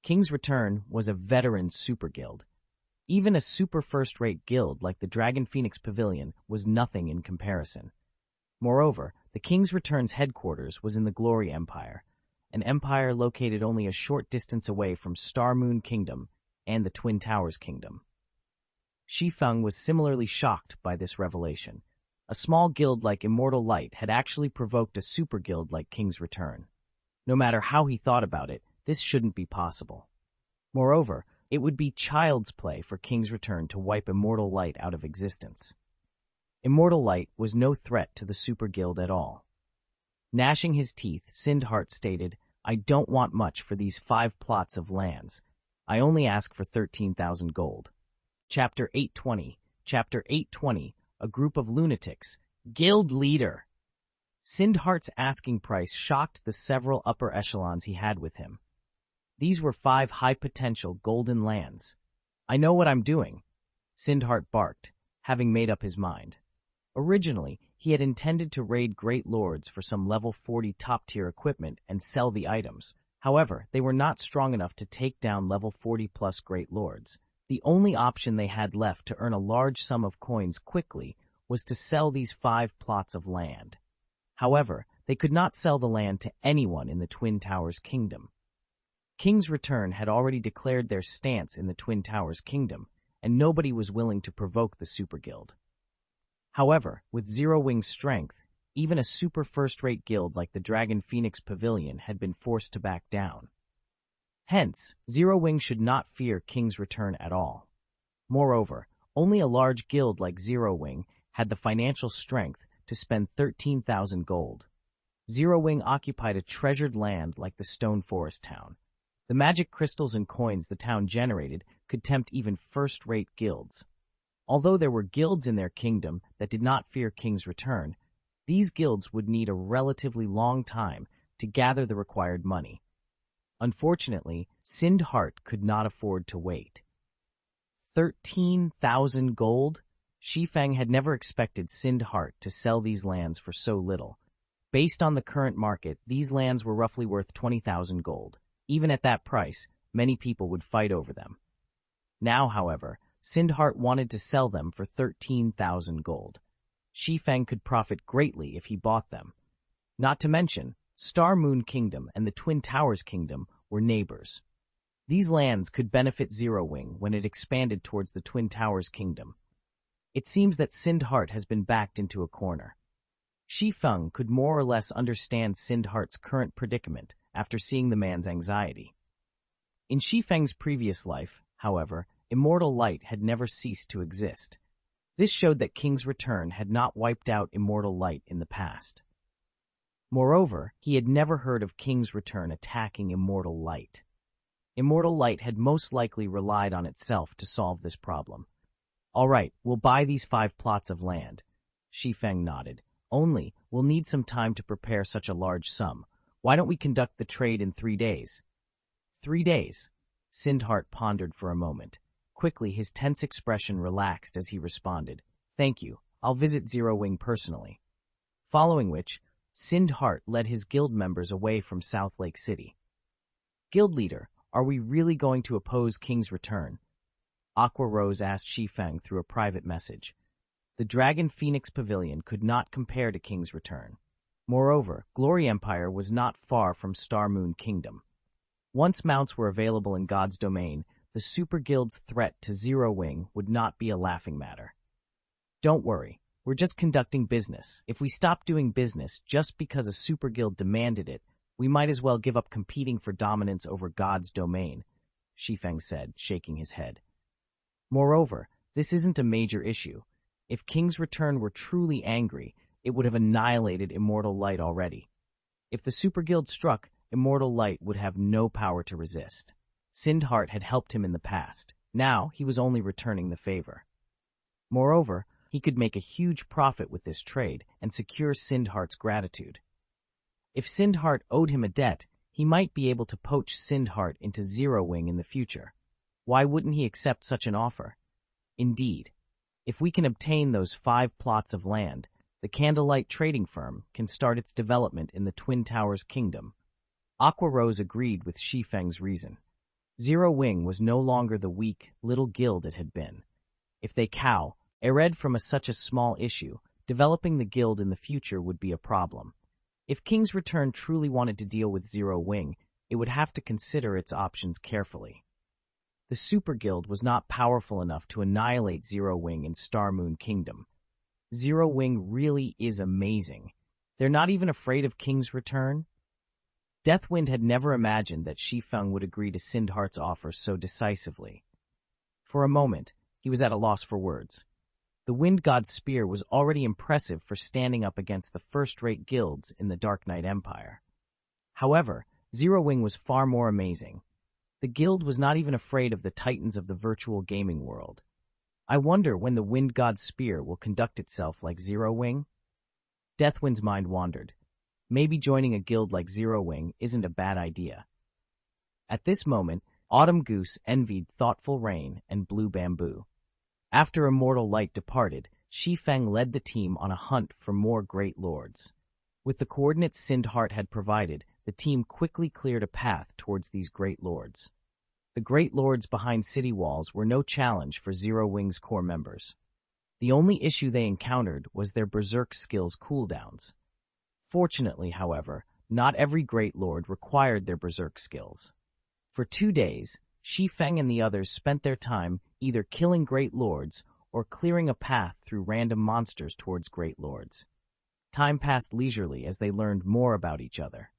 King's Return was a veteran super guild. Even a super first-rate guild like the Dragon Phoenix Pavilion was nothing in comparison. Moreover, the King's Return's headquarters was in the Glory Empire, an empire located only a short distance away from Star Moon Kingdom and the Twin Towers Kingdom. Shi Feng was similarly shocked by this revelation. A small guild like Immortal Light had actually provoked a super guild like King's Return. No matter how he thought about it, this shouldn't be possible. Moreover, it would be child's play for King's Return to wipe Immortal Light out of existence. Immortal Light was no threat to the Super Guild at all. Gnashing his teeth, Sind Hart stated, "I don't want much for these five plots of lands. I only ask for thirteen thousand gold." Chapter eight twenty. Chapter eight twenty. A group of lunatics. Guild leader. Sind Hart's asking price shocked the several upper echelons he had with him. These were five high-potential golden lands. "I know what I'm doing," Sind Hart barked, having made up his mind. Originally, he had intended to raid Great Lords for some level forty top-tier equipment and sell the items. However, they were not strong enough to take down level forty plus Great Lords. The only option they had left to earn a large sum of coins quickly was to sell these five plots of land. However, they could not sell the land to anyone in the Twin Towers Kingdom. King's Return had already declared their stance in the Twin Towers Kingdom, and nobody was willing to provoke the Super Guild. However, with Zero Wing's strength, even a super first-rate guild like the Dragon Phoenix Pavilion had been forced to back down. Hence, Zero Wing should not fear King's Return at all. Moreover, only a large guild like Zero Wing had the financial strength to spend thirteen thousand gold. Zero Wing occupied a treasured land like the Stone Forest Town. The magic crystals and coins the town generated could tempt even first-rate guilds. Although there were guilds in their kingdom that did not fear King's Return, these guilds would need a relatively long time to gather the required money. Unfortunately, Sind Hart could not afford to wait. thirteen thousand gold? Shi Feng had never expected Sind Hart to sell these lands for so little. Based on the current market, these lands were roughly worth twenty thousand gold. Even at that price, many people would fight over them. Now, however, Sind Hart wanted to sell them for thirteen thousand gold. Shi Feng could profit greatly if he bought them. Not to mention, Star Moon Kingdom and the Twin Towers Kingdom were neighbors. These lands could benefit Zero Wing when it expanded towards the Twin Towers Kingdom. It seems that Sind Hart has been backed into a corner. Shi Feng could more or less understand Sind Hart's current predicament after seeing the man's anxiety. In Shi Feng's previous life, however, Immortal Light had never ceased to exist. This showed that King's Return had not wiped out Immortal Light in the past. Moreover, he had never heard of King's Return attacking Immortal Light. Immortal Light had most likely relied on itself to solve this problem. All right, we'll buy these five plots of land. Shi Feng nodded. Only, we'll need some time to prepare such a large sum. Why don't we conduct the trade in three days? Three days? Sind Hart pondered for a moment. Quickly, his tense expression relaxed as he responded, "Thank you. I'll visit Zero Wing personally." Following which, Sind Hart led his guild members away from South Lake City. Guild leader, are we really going to oppose King's Return? Aqua Rose asked Shi Feng through a private message. The Dragon Phoenix Pavilion could not compare to King's Return. Moreover, Glory Empire was not far from Star Moon Kingdom. Once mounts were available in God's Domain, the Super Guild's threat to Zero Wing would not be a laughing matter. Don't worry, we're just conducting business. If we stop doing business just because a Super Guild demanded it, we might as well give up competing for dominance over God's Domain, Shi Feng said, shaking his head. Moreover, this isn't a major issue. If King's Return were truly angry, it would have annihilated Immortal Light already. If the Super Guild struck, Immortal Light would have no power to resist. Sind Hart had helped him in the past. Now he was only returning the favor. Moreover, he could make a huge profit with this trade and secure Sind Hart's gratitude. If Sind Hart owed him a debt, he might be able to poach Sind Hart into Zero Wing in the future. Why wouldn't he accept such an offer? Indeed, if we can obtain those five plots of land, the Candlelight Trading Firm can start its development in the Twin Towers Kingdom. Aqua Rose agreed with Shi Feng's reason. Zero Wing was no longer the weak, little guild it had been. If they cow, ered from a, such a small issue, developing the guild in the future would be a problem. If King's Return truly wanted to deal with Zero Wing, it would have to consider its options carefully. The Super Guild was not powerful enough to annihilate Zero Wing in Star Moon Kingdom. Zero Wing really is amazing. They're not even afraid of King's Return. Deathwind had never imagined that Shi Feng would agree to Sind Hart's offer so decisively. For a moment, he was at a loss for words. The Wind God's spear was already impressive for standing up against the first-rate guilds in the Dark Knight Empire. However, Zero Wing was far more amazing. The guild was not even afraid of the titans of the virtual gaming world. I wonder when the Wind God's spear will conduct itself like Zero Wing? Deathwind's mind wandered. Maybe joining a guild like Zero Wing isn't a bad idea. At this moment, Autumn Goose envied Thoughtful Rain and Blue Bamboo. After Immortal Light departed, Shi Feng led the team on a hunt for more great lords. With the coordinates Sind Hart had provided, the team quickly cleared a path towards these great lords. The great lords behind city walls were no challenge for Zero Wing's core members. The only issue they encountered was their berserk skills cooldowns. Fortunately, however, not every great lord required their berserk skills. For two days, Shi Feng and the others spent their time either killing great lords or clearing a path through random monsters towards great lords. Time passed leisurely as they learned more about each other.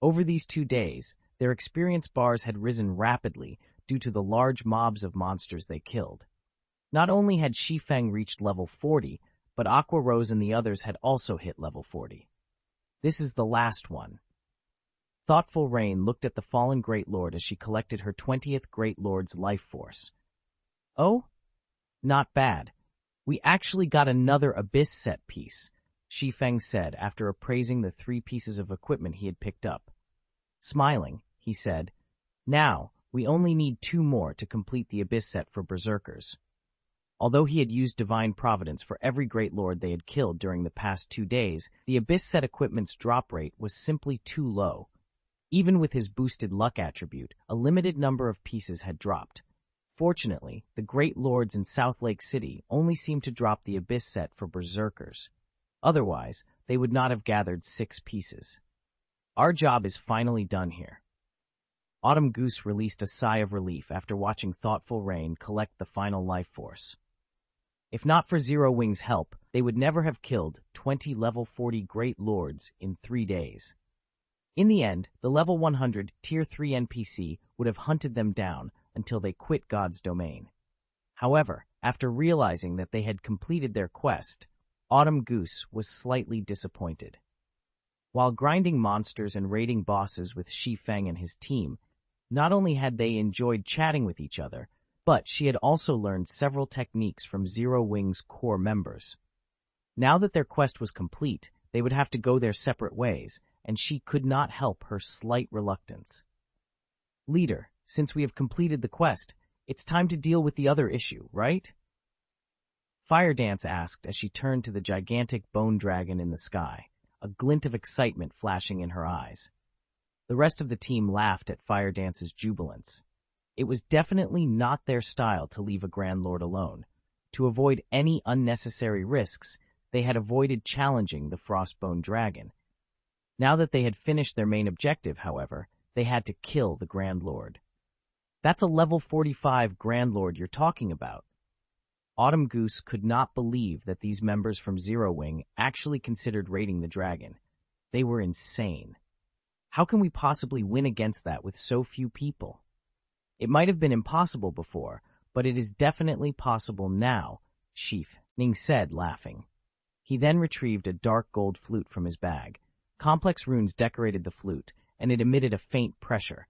Over these two days, their experience bars had risen rapidly due to the large mobs of monsters they killed. Not only had Shi Feng reached level forty, but Aqua Rose and the others had also hit level forty. This is the last one. Thoughtful Rain looked at the fallen Great Lord as she collected her twentieth Great Lord's life force. Oh? Not bad. We actually got another Abyss set piece, Shi Feng said after appraising the three pieces of equipment he had picked up. Smiling, he said, now, we only need two more to complete the Abyss set for Berserkers. Although he had used Divine Providence for every Great Lord they had killed during the past two days, the Abyss set equipment's drop rate was simply too low. Even with his boosted luck attribute, a limited number of pieces had dropped. Fortunately, the great lords in South Lake City only seemed to drop the Abyss set for berserkers. Otherwise, they would not have gathered six pieces. Our job is finally done here. Autumn Goose released a sigh of relief after watching Thoughtful Rain collect the final life force. If not for Zero Wing's help, they would never have killed twenty level forty great lords in three days. In the end, the level one hundred tier three N P C would have hunted them down until they quit God's Domain. However, after realizing that they had completed their quest, Autumn Goose was slightly disappointed. While grinding monsters and raiding bosses with Shi Feng and his team, not only had they enjoyed chatting with each other, but she had also learned several techniques from Zero Wing's core members. Now that their quest was complete, they would have to go their separate ways, and she could not help her slight reluctance. Leader, since we have completed the quest, it's time to deal with the other issue, right? Fire Dance asked as she turned to the gigantic bone dragon in the sky, a glint of excitement flashing in her eyes. The rest of the team laughed at Fire Dance's jubilance. It was definitely not their style to leave a Grand Lord alone. To avoid any unnecessary risks, they had avoided challenging the Frostbone Dragon. Now that they had finished their main objective, however, they had to kill the Grand Lord. That's a level forty-five Grand Lord you're talking about. Autumn Goose could not believe that these members from Zero Wing actually considered raiding the dragon. They were insane. How can we possibly win against that with so few people? It might have been impossible before, but it is definitely possible now, Shi Feng said, laughing. He then retrieved a dark gold flute from his bag. Complex runes decorated the flute, and it emitted a faint pressure,